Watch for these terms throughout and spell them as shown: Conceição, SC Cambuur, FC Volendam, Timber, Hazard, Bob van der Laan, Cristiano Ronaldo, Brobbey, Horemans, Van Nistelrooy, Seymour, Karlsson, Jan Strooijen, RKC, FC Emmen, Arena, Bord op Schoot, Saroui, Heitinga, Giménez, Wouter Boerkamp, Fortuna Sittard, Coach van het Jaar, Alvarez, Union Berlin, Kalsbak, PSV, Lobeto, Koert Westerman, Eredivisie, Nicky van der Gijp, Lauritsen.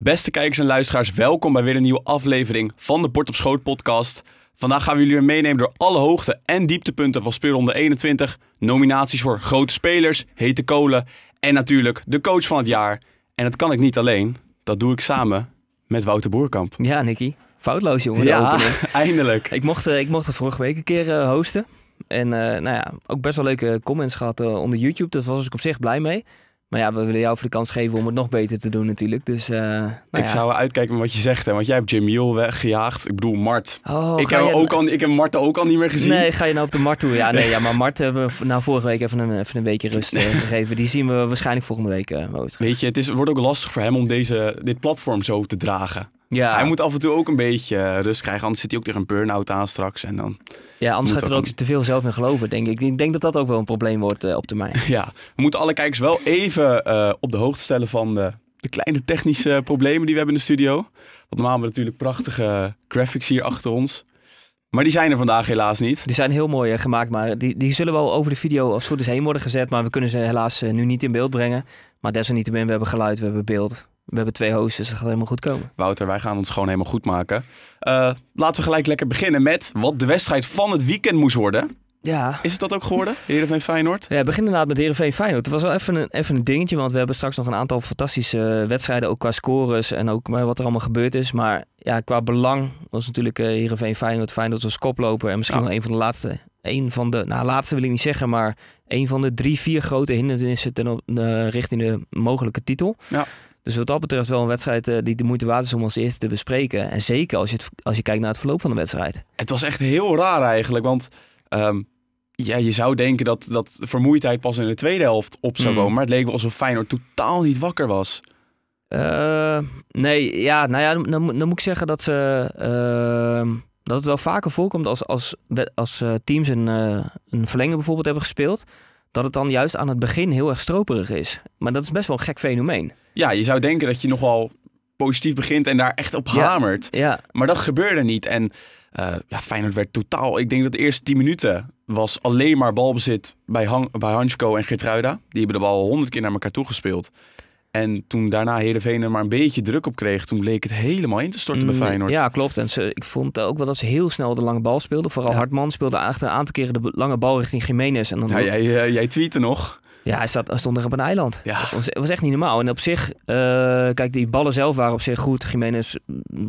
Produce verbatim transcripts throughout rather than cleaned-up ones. Beste kijkers en luisteraars, welkom bij weer een nieuwe aflevering van de Bord op Schoot podcast. Vandaag gaan we jullie weer meenemen door alle hoogte- en dieptepunten van speelronde eenentwintig. Nominaties voor grote spelers, hete kolen en natuurlijk de coach van het jaar. En dat kan ik niet alleen, dat doe ik samen met Wouter Boerkamp. Ja, Nicky. Foutloos, jongen. Ja, de eindelijk. Ik mocht, ik mocht het vorige week een keer uh, hosten. En uh, nou ja, ook best wel leuke comments gehad uh, onder YouTube. Daar was ik op zich blij mee. Maar ja, we willen jou voor de kans geven om het nog beter te doen natuurlijk. Dus, uh, nou ik ja. zou uitkijken met wat je zegt. Hè? Want jij hebt Jim Hiel weggejaagd. Ik bedoel, Mart. Oh, ik, heb je... ook al, ik heb Mart ook al niet meer gezien. Nee, ga je nou op de Mart toe? Ja, nee, ja maar Mart hebben we nou vorige week even een, even een weekje rust uh, gegeven. Die zien we waarschijnlijk volgende week. Uh, Weet je, het, is, het wordt ook lastig voor hem om deze, dit platform zo te dragen. Ja. Hij moet af en toe ook een beetje rust krijgen. Anders zit hij ook tegen een burn-out aan straks. En dan ja, anders gaat hij er ook te veel zelf in geloven, denk ik. Ik denk dat dat ook wel een probleem wordt uh, op termijn. Ja, we moeten alle kijkers wel even uh, op de hoogte stellen van de, de kleine technische problemen die we hebben in de studio. Want normaal hebben we natuurlijk prachtige graphics hier achter ons. Maar die zijn er vandaag helaas niet. Die zijn heel mooi uh, gemaakt, maar die, die zullen wel over de video als het goed is heen worden gezet. Maar we kunnen ze helaas uh, nu niet in beeld brengen. Maar desalniettemin, we hebben geluid, we hebben beeld. We hebben twee hosts, dus dat gaat helemaal goed komen. Wouter, wij gaan ons gewoon helemaal goed maken. Uh, laten we gelijk lekker beginnen met wat de wedstrijd van het weekend moest worden. Ja. Is het dat ook geworden, Heerenveen Feyenoord? Ja, we beginnen inderdaad met Heerenveen Feyenoord. Het was wel even een, even een dingetje, want we hebben straks nog een aantal fantastische wedstrijden. Ook qua scores en ook wat er allemaal gebeurd is. Maar ja, qua belang was natuurlijk uh, Heerenveen Feyenoord. Feyenoord was koploper en misschien ja. wel een van de laatste... Een van de, nou laatste wil ik niet zeggen, maar een van de drie, vier grote hindernissen ten op, uh, richting de mogelijke titel. Ja. Dus wat dat betreft wel een wedstrijd uh, die de moeite waard is om als eerste te bespreken. En zeker als je, het, als je kijkt naar het verloop van de wedstrijd. Het was echt heel raar eigenlijk, want um, ja, je zou denken dat, dat vermoeidheid pas in de tweede helft op zou komen. Mm. Maar het leek wel alsof Feyenoord totaal niet wakker was. Uh, nee, ja, nou ja, dan, dan, dan moet ik zeggen dat ze... Uh, Dat het wel vaker voorkomt als, als, als teams een, een verlengen bijvoorbeeld hebben gespeeld. Dat het dan juist aan het begin heel erg stroperig is. Maar dat is best wel een gek fenomeen. Ja, je zou denken dat je nogal positief begint en daar echt op ja, hamert. Ja. Maar dat gebeurde niet. En uh, ja, Feyenoord werd totaal... Ik denk dat de eerste tien minuten was alleen maar balbezit bij, Han, bij Hansko en Geertruida. Die hebben de bal honderd keer naar elkaar toe gespeeld. En toen daarna Heerenveen er maar een beetje druk op kreeg... toen bleek het helemaal in te storten mm, bij Feyenoord. Ja, klopt. En ze, ik vond ook wel dat ze heel snel de lange bal speelden. Vooral ja. Hartman speelde achter een aantal keren de lange bal richting Giménez. En dan ja, jij, jij, jij tweette nog. Ja, hij, staat, hij stond er op een eiland. Ja. Het was, was echt niet normaal. En op zich, uh, kijk, die ballen zelf waren op zich goed. Giménez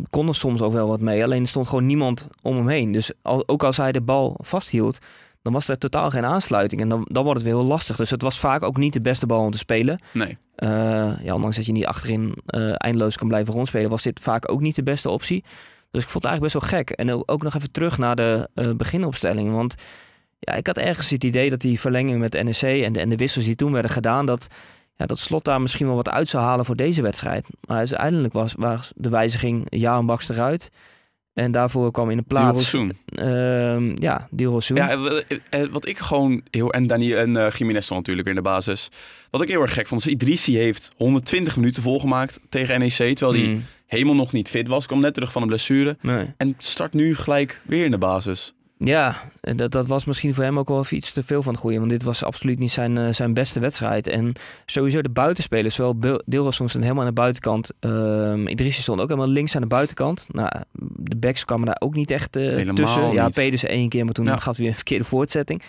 kon er soms ook wel wat mee. Alleen er stond gewoon niemand om hem heen. Dus al, ook als hij de bal vasthield... dan was er totaal geen aansluiting. En dan, dan wordt het weer heel lastig. Dus het was vaak ook niet de beste bal om te spelen. Nee. Uh, ja, ondanks dat je niet achterin uh, eindeloos kan blijven rondspelen... was dit vaak ook niet de beste optie. Dus ik vond het eigenlijk best wel gek. En ook nog even terug naar de uh, beginopstelling. Want ja, ik had ergens het idee dat die verlenging met N E C... en de, en de wissels die toen werden gedaan... dat, ja, dat Slot daar misschien wel wat uit zou halen voor deze wedstrijd. Maar uiteindelijk was, was de wijziging Jaan Baks eruit... En daarvoor kwam in de plaats... Dielrosoen. Uh, ja, Dielrosoen. Ja, wat ik gewoon heel... En Dani en uh, Giménez natuurlijk weer in de basis. Wat ik heel erg gek vond, is Idrissi heeft honderdtwintig minuten volgemaakt tegen N E C. Terwijl hij mm. helemaal nog niet fit was. Kwam net terug van een blessure. Nee. En start nu gelijk weer in de basis. Ja, dat, dat was misschien voor hem ook wel even iets te veel van het goede. Want dit was absoluut niet zijn, uh, zijn beste wedstrijd. En sowieso de buitenspelers, zowel Dielrosoen stond helemaal aan de buitenkant. Uh, Idrissi stond ook helemaal links aan de buitenkant. Nou, de backs kwamen daar ook niet echt uh, tussen. Niet. Ja, Pedersen één keer, maar toen ja. gaf hij weer een verkeerde voortzetting.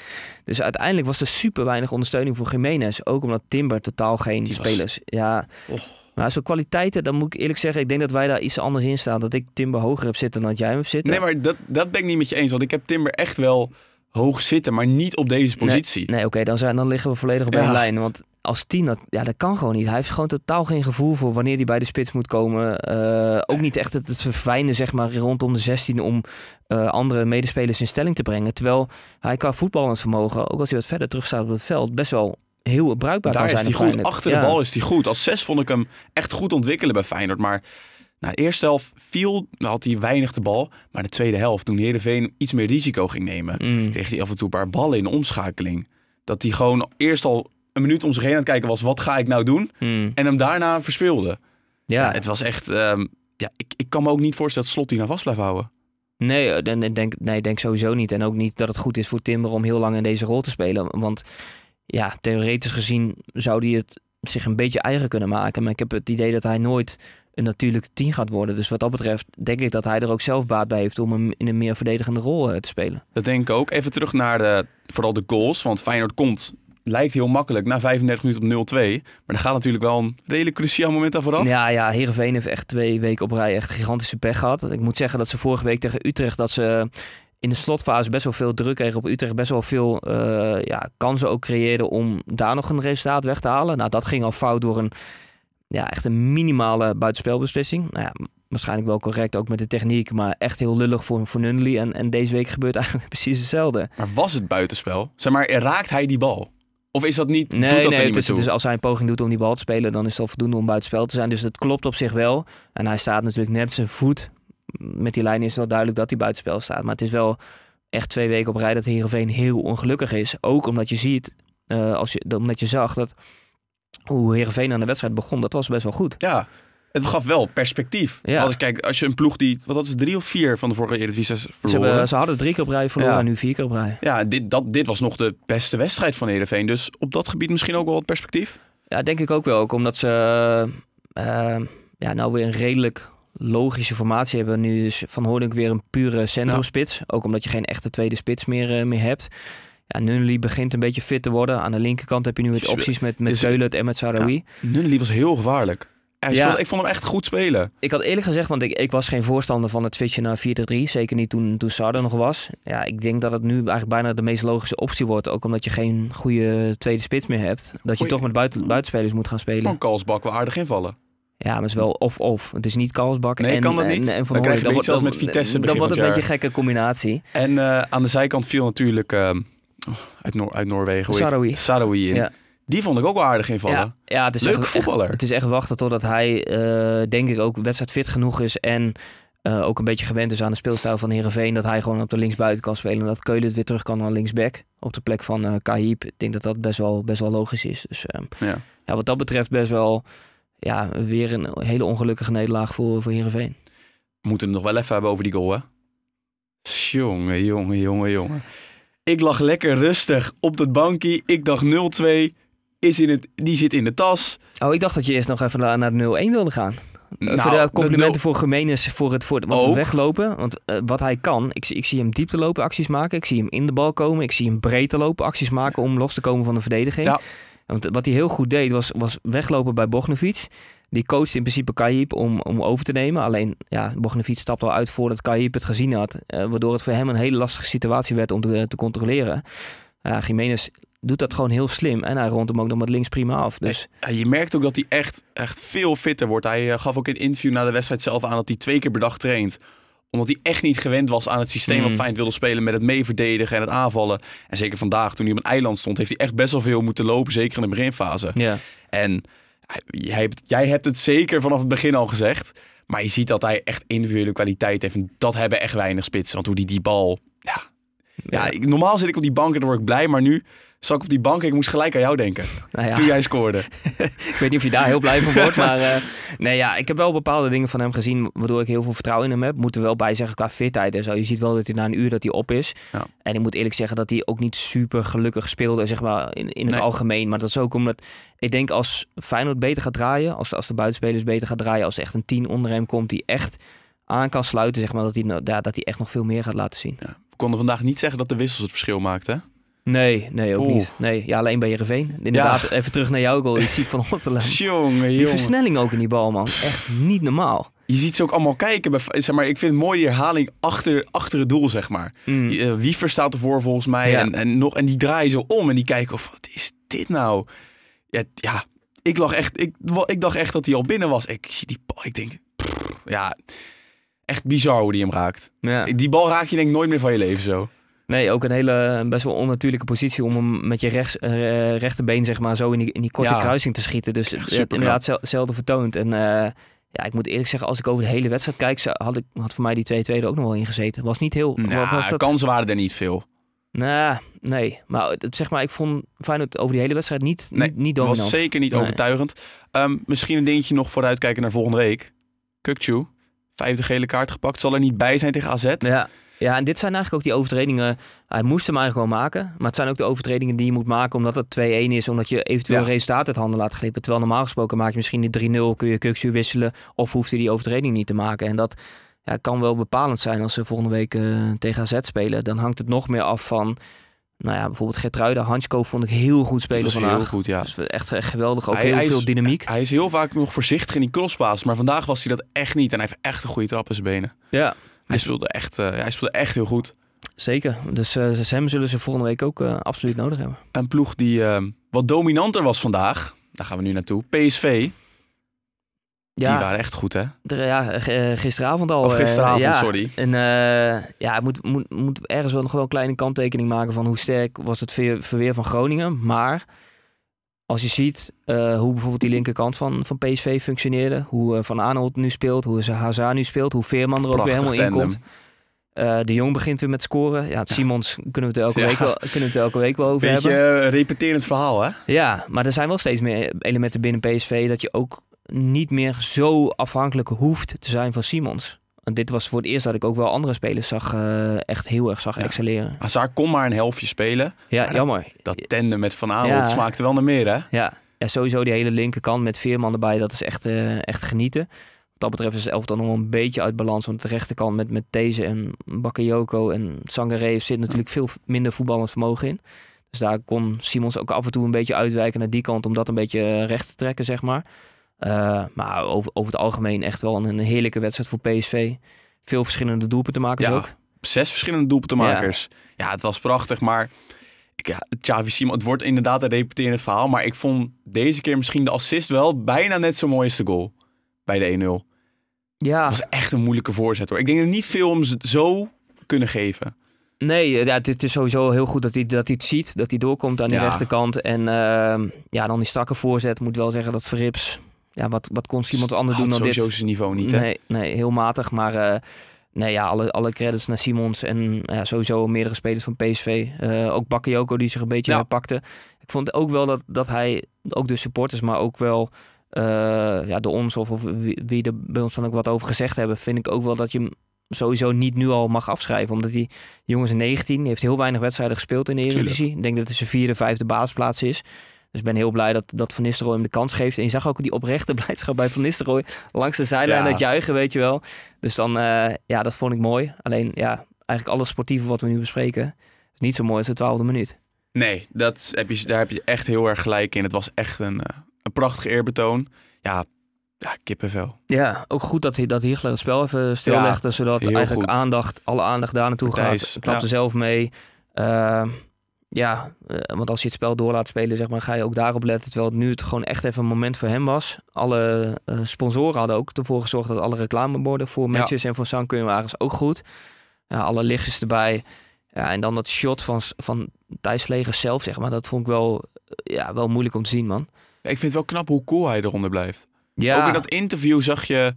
Dus uiteindelijk was er super weinig ondersteuning voor Giménez. Ook omdat Timber totaal geen Die spelers... Was... Ja. Oh. Maar zo'n kwaliteiten, dan moet ik eerlijk zeggen... ik denk dat wij daar iets anders in staan. Dat ik Timber hoger heb zitten dan dat jij hem hebt zitten. Nee, maar dat, dat ben ik niet met je eens. Want ik heb Timber echt wel hoog zitten, maar niet op deze positie. Nee, nee oké, okay, dan, dan liggen we volledig op één ja. lijn. Want als tien, dat, ja, dat kan gewoon niet. Hij heeft gewoon totaal geen gevoel voor wanneer hij bij de spits moet komen. Uh, ook niet echt het, het verfijnen zeg maar, rondom de zestien... om uh, andere medespelers in stelling te brengen. Terwijl hij qua voetballend vermogen, ook als hij wat verder terug staat op het veld... best wel... heel bruikbaar daar kan zijn. Is die goed. Achter ja. de bal is hij goed. Als zes vond ik hem echt goed ontwikkelen bij Feyenoord. Maar nou, de eerste helft viel, nou had hij weinig de bal. Maar de tweede helft, toen Heerenveen iets meer risico ging nemen... Mm. kreeg hij af en toe een paar ballen in de omschakeling. Dat hij gewoon eerst al een minuut om zich heen aan het kijken was... wat ga ik nou doen? Mm. En hem daarna verspeelde. Ja. Nou, het was echt... Um, ja, ik, ik kan me ook niet voorstellen dat Slot die nou vast blijft houden. Nee, ik denk, nee, denk sowieso niet. En ook niet dat het goed is voor Timber om heel lang in deze rol te spelen. Want... ja, theoretisch gezien zou hij het zich een beetje eigen kunnen maken. Maar ik heb het idee dat hij nooit een natuurlijke tien gaat worden. Dus wat dat betreft denk ik dat hij er ook zelf baat bij heeft om hem in een meer verdedigende rol uh, te spelen. Dat denk ik ook. Even terug naar de, vooral de goals. Want Feyenoord komt, lijkt heel makkelijk, na vijfendertig minuten op nul twee. Maar er gaat natuurlijk wel een redelijk cruciaal moment aan vooraf. Ja, ja, Heerenveen heeft echt twee weken op rij echt gigantische pech gehad. Ik moet zeggen dat ze vorige week tegen Utrecht, dat ze in de slotfase best wel veel druk kregen op Utrecht. Best wel veel uh, ja, kansen ook creëerden om daar nog een resultaat weg te halen. Nou, dat ging al fout door een, ja, echt een minimale buitenspelbeslissing. Nou ja, waarschijnlijk wel correct, ook met de techniek. Maar echt heel lullig voor, voor Nunnely. En, en deze week gebeurt eigenlijk precies hetzelfde. Maar was het buitenspel? Zeg maar, raakt hij die bal? Of is dat niet? Nee, doet dat nee. Niet dus, dus als hij een poging doet om die bal te spelen, dan is het al voldoende om buitenspel te zijn. Dus dat klopt op zich wel. En hij staat natuurlijk net zijn voet. Met die lijn is het wel duidelijk dat hij buitenspel staat. Maar het is wel echt twee weken op rij dat Heerenveen heel ongelukkig is. Ook omdat je ziet, uh, als je, omdat je zag dat hoe Heerenveen aan de wedstrijd begon, dat was best wel goed. Ja, het gaf wel perspectief. Ja. Als, kijk, als je een ploeg die, wat dat is, drie of vier van de vorige Eredivisie verloren. Ze, ze hadden drie keer op rij verloren, ja. En nu vier keer op rij. Ja, dit, dat, dit was nog de beste wedstrijd van Heerenveen. Dus op dat gebied misschien ook wel wat perspectief? Ja, denk ik ook wel. Ook omdat ze uh, ja, nou weer een redelijk logische formatie hebben. Nu is Van Hoornik weer een pure centrumspits. Ja. Ook omdat je geen echte tweede spits meer, uh, meer hebt. Ja, Nunnely begint een beetje fit te worden. Aan de linkerkant heb je nu weer opties met, met Zeulert en met Saroui. Ja, Nunnely was heel gevaarlijk. Hij ja. speelde, ik vond hem echt goed spelen. Ik had eerlijk gezegd, want ik, ik was geen voorstander van het switchen naar vier drie drie. Zeker niet toen, toen Seuntjes nog was. Ja, ik denk dat het nu eigenlijk bijna de meest logische optie wordt. Ook omdat je geen goede tweede spits meer hebt. Dat je Goeie. toch met buiten, buitenspelers moet gaan spelen. Van Kalsbak wel aardig invallen. Ja, maar het is wel of-of. Het is niet Kalsbak nee, en, kan dat niet. en, en Van Hoornik. Dan, dan, dan, dan, dan wordt het een beetje een gekke combinatie. En uh, aan de zijkant viel natuurlijk uh, uit, Noor uit Noorwegen Saroui. Saroui in. Ja. Die vond ik ook wel aardig invallen. Ja, ja, het is Leuk echt, voetballer. Echt, het is echt wachten totdat hij, uh, denk ik, ook wedstrijdfit genoeg is. En uh, ook een beetje gewend is aan de speelstijl van Heerenveen. Dat hij gewoon op de linksbuiten kan spelen. En dat Keulen weer terug kan naar linksback. Op de plek van uh, Kahip. Ik denk dat dat best wel, best wel logisch is. Dus uh, ja. Ja, wat dat betreft best wel ja, weer een hele ongelukkige nederlaag voor, voor Heerenveen. We moeten het nog wel even hebben over die goal, hè? Jongen, jongen, jongen, jongen. Ik lag lekker rustig op dat bankje. Ik dacht nul twee. Is in het, die zit in de tas. Oh, ik dacht dat je eerst nog even naar de nul een wilde gaan. Nou, voor de complimenten de voor Giménez voor het, voor het want weglopen. Want uh, wat hij kan, ik, ik zie hem dieptelopen acties maken. Ik zie hem in de bal komen. Ik zie hem breedte lopen acties maken om los te komen van de verdediging. Ja. Want wat hij heel goed deed was, was weglopen bij Bognević. Die coachte in principe Kahip om, om over te nemen. Alleen ja, Bognević stapte al uit voordat Kahip het gezien had. Uh, waardoor het voor hem een hele lastige situatie werd om te, te controleren. Uh, Giménez doet dat gewoon heel slim. En hij rondt hem ook nog met links prima af. Dus. Ja, je merkt ook dat hij echt, echt veel fitter wordt. Hij uh, gaf ook in het interview na de wedstrijd zelf aan dat hij twee keer per dag traint. Omdat hij echt niet gewend was aan het systeem mm. wat Feyenoord wilde spelen. Met het meeverdedigen en het aanvallen. En zeker vandaag, toen hij op een eiland stond, heeft hij echt best wel veel moeten lopen. Zeker in de beginfase. Ja. En jij hebt, jij hebt het zeker vanaf het begin al gezegd. Maar je ziet dat hij echt individuele kwaliteit heeft. En dat hebben echt weinig spitsen. Want hoe die die bal... Ja, ja, ja. Ik, normaal zit ik op die bank en dan word ik blij. Maar nu zat ik op die bank en ik moest gelijk aan jou denken. Nou ja. Toen jij scoorde. Ik weet niet of je daar heel blij van wordt. Maar uh, nee, ja, ik heb wel bepaalde dingen van hem gezien. Waardoor ik heel veel vertrouwen in hem heb. Moeten we wel bij zeggen qua fitheid en zo. Je ziet wel dat hij na een uur dat hij op is. Ja. En ik moet eerlijk zeggen dat hij ook niet super gelukkig speelde. Zeg maar in, in het nee. algemeen. Maar dat is ook omdat ik denk als Feyenoord beter gaat draaien. Als, als de buitenspelers beter gaat draaien. Als er echt een tien onder hem komt die echt aan kan sluiten. Zeg maar, dat, hij, ja, dat hij echt nog veel meer gaat laten zien. Ja. We konden vandaag niet zeggen dat de wissels het verschil maakten. Nee, nee, ook Oeh. niet. Nee, ja, alleen bij Heerenveen. Inderdaad, ja. Even terug naar jou goal. Je ziet Van Hottelen. Jongen, die jongen. versnelling ook in die bal, man. Echt niet normaal. Je ziet ze ook allemaal kijken. Bij, zeg maar, ik vind het mooi die herhaling achter, achter het doel, zeg maar. Mm. Uh, Wiever staat ervoor volgens mij. Ja. En, en, nog, en die draaien zo om en die kijken of wat is dit nou? Ja, ja ik, lag echt, ik, ik dacht echt dat hij al binnen was. Ik zie die bal, ik denk... Pff, ja, echt bizar hoe die hem raakt. Ja. Die bal raak je denk ik nooit meer van je leven zo. Nee, ook een hele best wel onnatuurlijke positie om hem met je rechts, uh, rechterbeen zeg maar, zo in die, in die korte ja, kruising te schieten. Dus het inderdaad zel, zelden vertoond. En uh, ja, ik moet eerlijk zeggen, als ik over de hele wedstrijd kijk, had, ik, had voor mij die twee twee er ook nog wel in gezeten. Was niet heel... Ja, was dat... kansen waren er niet veel. Nah, nee, maar zeg maar, ik vond Feyenoord over die hele wedstrijd niet, nee, niet, niet dominant. Was zeker niet nee. overtuigend. Um, misschien een dingetje nog vooruitkijken naar volgende week. Kukçu, vijfde gele kaart gepakt, zal er niet bij zijn tegen A Z. Ja. Ja, en dit zijn eigenlijk ook die overtredingen. Hij moest hem eigenlijk gewoon maken. Maar het zijn ook de overtredingen die je moet maken omdat het twee-een is. Omdat je eventueel ja. resultaat uit handen laat glippen. Terwijl normaal gesproken maak je misschien de drie nul. Kun je Kuksu wisselen. Of hoeft hij die overtreding niet te maken. En dat ja, kan wel bepalend zijn als ze volgende week uh, tegen A Z spelen. Dan hangt het nog meer af van... Nou ja, bijvoorbeeld Geertruida, Hansko vond ik heel goed spelen vandaag. Heel goed, ja. Dus echt, echt geweldig, ook hij, heel hij veel is, dynamiek. Hij is heel vaak nog voorzichtig in die crosspaas, maar vandaag was hij dat echt niet. En hij heeft echt een goede trap in zijn benen. Ja. Hij speelde echt, uh, hij speelde echt heel goed. Zeker, dus uh, hem zullen ze volgende week ook uh, absoluut nodig hebben. Een ploeg die uh, wat dominanter was vandaag, daar gaan we nu naartoe, P S V... Ja, die waren echt goed, hè? Er, ja, gisteravond al. Oh, gisteravond, uh, ja. sorry. En uh, ja, ik moet, moet, moet ergens wel nog wel een kleine kanttekening maken van hoe sterk was het ver, verweer van Groningen. Maar als je ziet uh, hoe bijvoorbeeld die linkerkant van, van P S V functioneerde. Hoe uh, Van Aanholt nu speelt, hoe Hazard nu speelt, hoe Veerman er ook Prachtig weer helemaal tandem. in komt. Uh, de Jong begint weer met scoren. Ja, het ja. Simons kunnen we het elke, ja. week wel, kunnen we het elke week wel over Beetje hebben. Beetje repeterend verhaal, hè? Ja, maar er zijn wel steeds meer elementen binnen P S V dat je ook... niet meer zo afhankelijk hoeft te zijn van Simons. En dit was voor het eerst dat ik ook wel andere spelers zag, uh, echt heel erg zag ja. excelleren. Hazard kon maar een helftje spelen. Ja, maar jammer. Dat, dat tandem met Van Aanholt ja. smaakte wel naar meer, hè? Ja. ja, sowieso die hele linkerkant met Veerman erbij, dat is echt, uh, echt genieten. Wat dat betreft is het elftal nog wel een beetje uit balans. Want de rechterkant met, met These en Bakayoko en Sangaré zit natuurlijk veel minder voetballend vermogen in. Dus daar kon Simons ook af en toe een beetje uitwijken naar die kant om dat een beetje recht te trekken, zeg maar. Uh, maar over, over het algemeen echt wel een, een heerlijke wedstrijd voor P S V. Veel verschillende doelpuntenmakers ja, ook. Zes verschillende doelpuntenmakers. Ja, ja het was prachtig, maar ik, ja, Xavi Simons, het wordt inderdaad een repeterend verhaal. Maar ik vond deze keer misschien de assist wel bijna net zo mooi als de goal bij de één nul. Ja. Dat was echt een moeilijke voorzet, hoor. Ik denk dat niet veel om ze het zo kunnen geven. Nee, ja, het, het is sowieso heel goed dat hij, dat hij het ziet. Dat hij doorkomt aan die ja. rechterkant. En uh, ja, dan die strakke voorzet. Moet wel zeggen dat Verrips... Ja, wat, wat kon iemand anders doen dan dit? Sowieso zijn niveau niet, hè? Nee, nee heel matig. Maar uh, nee, ja, alle, alle credits naar Simons en ja, sowieso meerdere spelers van P S V. Uh, ook Bakayoko die zich een beetje ja. pakte. Ik vond ook wel dat, dat hij, ook de supporters, maar ook wel uh, ja, de ons of, of wie, wie er bij ons dan ook wat over gezegd hebben, vind ik ook wel dat je hem sowieso niet nu al mag afschrijven. Omdat die jongens in negentien, die heeft heel weinig wedstrijden gespeeld in de Eredivisie. Ik denk dat het zijn vierde, vijfde basisplaats is. Dus ik ben heel blij dat, dat Van Nistelrooy hem de kans geeft. En je zag ook die oprechte blijdschap bij Van Nistelrooy. Langs de zijlijn ja. dat juichen, weet je wel. Dus dan, uh, ja, dat vond ik mooi. Alleen, ja, eigenlijk alles sportieve wat we nu bespreken... is niet zo mooi als de twaalfde minuut. Nee, dat heb je, daar heb je echt heel erg gelijk in. Het was echt een, een prachtige eerbetoon. Ja, ja, kippenvel. Ja, ook goed dat, dat Hiegler het spel even stillegde. Ja, zodat eigenlijk goed. aandacht, alle aandacht daar naartoe gaat. Knapte ja. zelf mee. Uh, Ja, want als je het spel door laat spelen, zeg maar, ga je ook daarop letten. Terwijl het nu het gewoon echt even een moment voor hem was. Alle uh, sponsoren hadden ook ervoor gezorgd dat alle reclameborden voor matches ja. en voor zangkunwagens ook goed. Ja, alle lichtjes erbij. Ja, en dan dat shot van, van Thijs Legers zelf, zeg maar. Dat vond ik wel, ja, wel moeilijk om te zien, man. Ja, ik vind het wel knap hoe cool hij eronder blijft. Ja. Ook in dat interview zag je,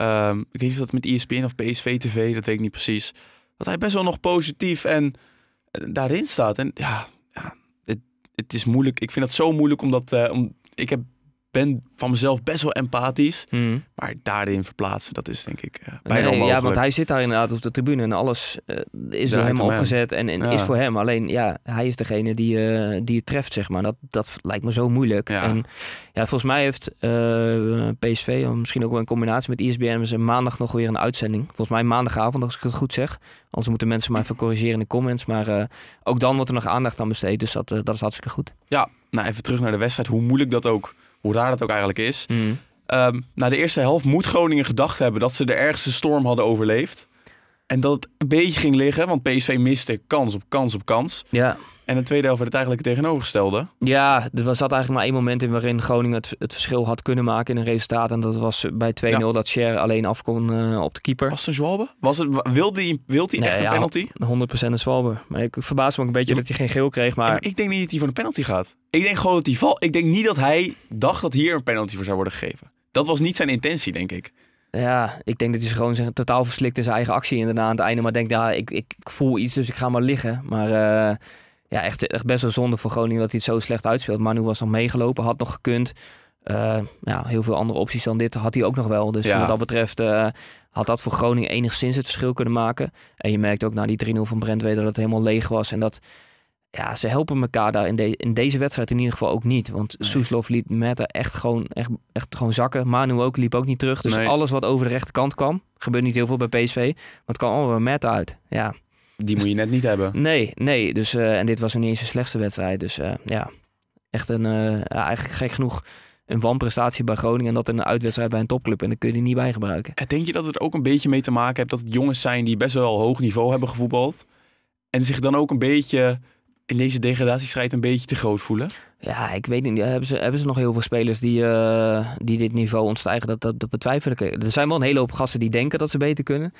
um, ik weet niet of dat met E S P N of P S V T V, dat weet ik niet precies. Dat hij best wel nog positief en... daarin staat. En ja, ja het, het is moeilijk. Ik vind dat zo moeilijk, omdat uh, om, ik heb, ben van mezelf best wel empathisch. Mm. Maar daarin verplaatsen, dat is denk ik uh, bijna nee, onmogelijk. Ja, want hij zit daar inderdaad op de tribune en alles uh, is door hem opgezet en, en ja. is voor hem. Alleen, ja, hij is degene die, uh, die het treft, zeg maar. Dat, dat lijkt me zo moeilijk. Ja. En ja, volgens mij heeft uh, P S V, misschien ook wel in combinatie met I S B N, maandag nog weer een uitzending. Volgens mij maandagavond, als ik het goed zeg. Anders moeten mensen mij even corrigeren in de comments. Maar uh, ook dan wordt er nog aandacht aan besteed. Dus dat, uh, dat is hartstikke goed. Ja, nou even terug naar de wedstrijd. Hoe moeilijk dat ook... Hoe raar dat ook eigenlijk is. Mm. Um, na de eerste helft moet Groningen gedacht hebben dat ze de ergste storm hadden overleefd. En dat het een beetje ging liggen, want P S V miste kans op kans op kans. Ja. En de tweede helft werd het eigenlijk tegenovergestelde. Ja, er zat eigenlijk maar één moment in waarin Groningen het, het verschil had kunnen maken in een resultaat. En dat was bij twee nul ja. dat Scher alleen af kon uh, op de keeper. Was het een Zwalbe? Was het, wilde hij, wilde hij nee, echt ja, een penalty? honderd procent een Zwalbe. Maar ik verbaas me ook een beetje ja. dat hij geen geel kreeg. Maar... Ja, maar ik denk niet dat hij voor een penalty gaat. Ik denk gewoon dat hij valt. Ik denk niet dat hij dacht dat hier een penalty voor zou worden gegeven. Dat was niet zijn intentie, denk ik. Ja, ik denk dat hij gewoon zijn, totaal verslikt in zijn eigen actie. En daarna aan het einde maar denkt, ja, ik, ik voel iets, dus ik ga maar liggen. Maar uh, ja, echt, echt best wel zonde voor Groningen dat hij het zo slecht uitspeelt. Manu was nog meegelopen, had nog gekund. Uh, ja, heel veel andere opties dan dit had hij ook nog wel. Dus ja. wat dat betreft uh, had dat voor Groningen enigszins het verschil kunnen maken. En je merkt ook na die drie nul van Brentwede dat het helemaal leeg was. En dat ja, ze helpen elkaar daar in, de, in deze wedstrijd in ieder geval ook niet. Want nee. Soeslof liet Meta echt gewoon, echt, echt gewoon zakken. Manu ook liep ook niet terug. Dus nee. alles wat over de rechterkant kwam, gebeurt niet heel veel bij P S V. Maar het kwam allemaal bij Meta uit. Ja. Die moet je net niet hebben. Nee, nee. Dus, uh, en dit was niet eens de slechtste wedstrijd. Dus uh, ja, echt een, uh, ja, eigenlijk gek genoeg een wanprestatie bij Groningen. En dat in een uitwedstrijd bij een topclub. En daar kun je die niet bij gebruiken. En denk je dat het ook een beetje mee te maken heeft dat het jongens zijn die best wel hoog niveau hebben gevoetbald. En zich dan ook een beetje in deze degradatiestrijd een beetje te groot voelen? Ja, ik weet niet. Hebben ze, hebben ze nog heel veel spelers die, uh, die dit niveau ontstijgen? Dat, dat, dat betwijfel ik. Er zijn wel een hele hoop gasten die denken dat ze beter kunnen.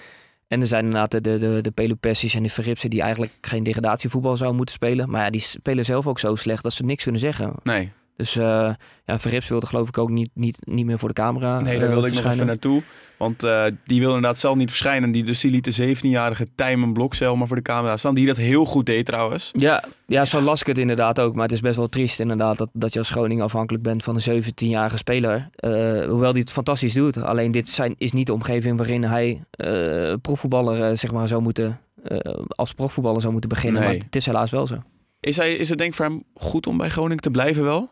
En er zijn inderdaad de, de, de, de Pelopessies en de Verripsen die eigenlijk geen degradatievoetbal zouden moeten spelen. Maar ja, die spelen zelf ook zo slecht dat ze niks kunnen zeggen. Nee. Dus uh, ja, Verrips wilde geloof ik ook niet, niet, niet meer voor de camera. Nee, daar wilde uh, ik nog even naartoe. Want uh, die wilde inderdaad zelf niet verschijnen. Die, dus die liet de zeventienjarige Tijmen Blokcel maar voor de camera staan. Die dat heel goed deed trouwens. Ja, ja, zo las ik het inderdaad ook. Maar het is best wel triest inderdaad dat, dat je als Groningen afhankelijk bent van een zeventienjarige speler. Uh, hoewel die het fantastisch doet. Alleen dit zijn, is niet de omgeving waarin hij uh, profvoetballer uh, zeg maar, zou moeten, uh, als profvoetballer zou moeten beginnen. Nee. Maar het is helaas wel zo. Is, hij, is het denk ik voor hem goed om bij Groningen te blijven wel?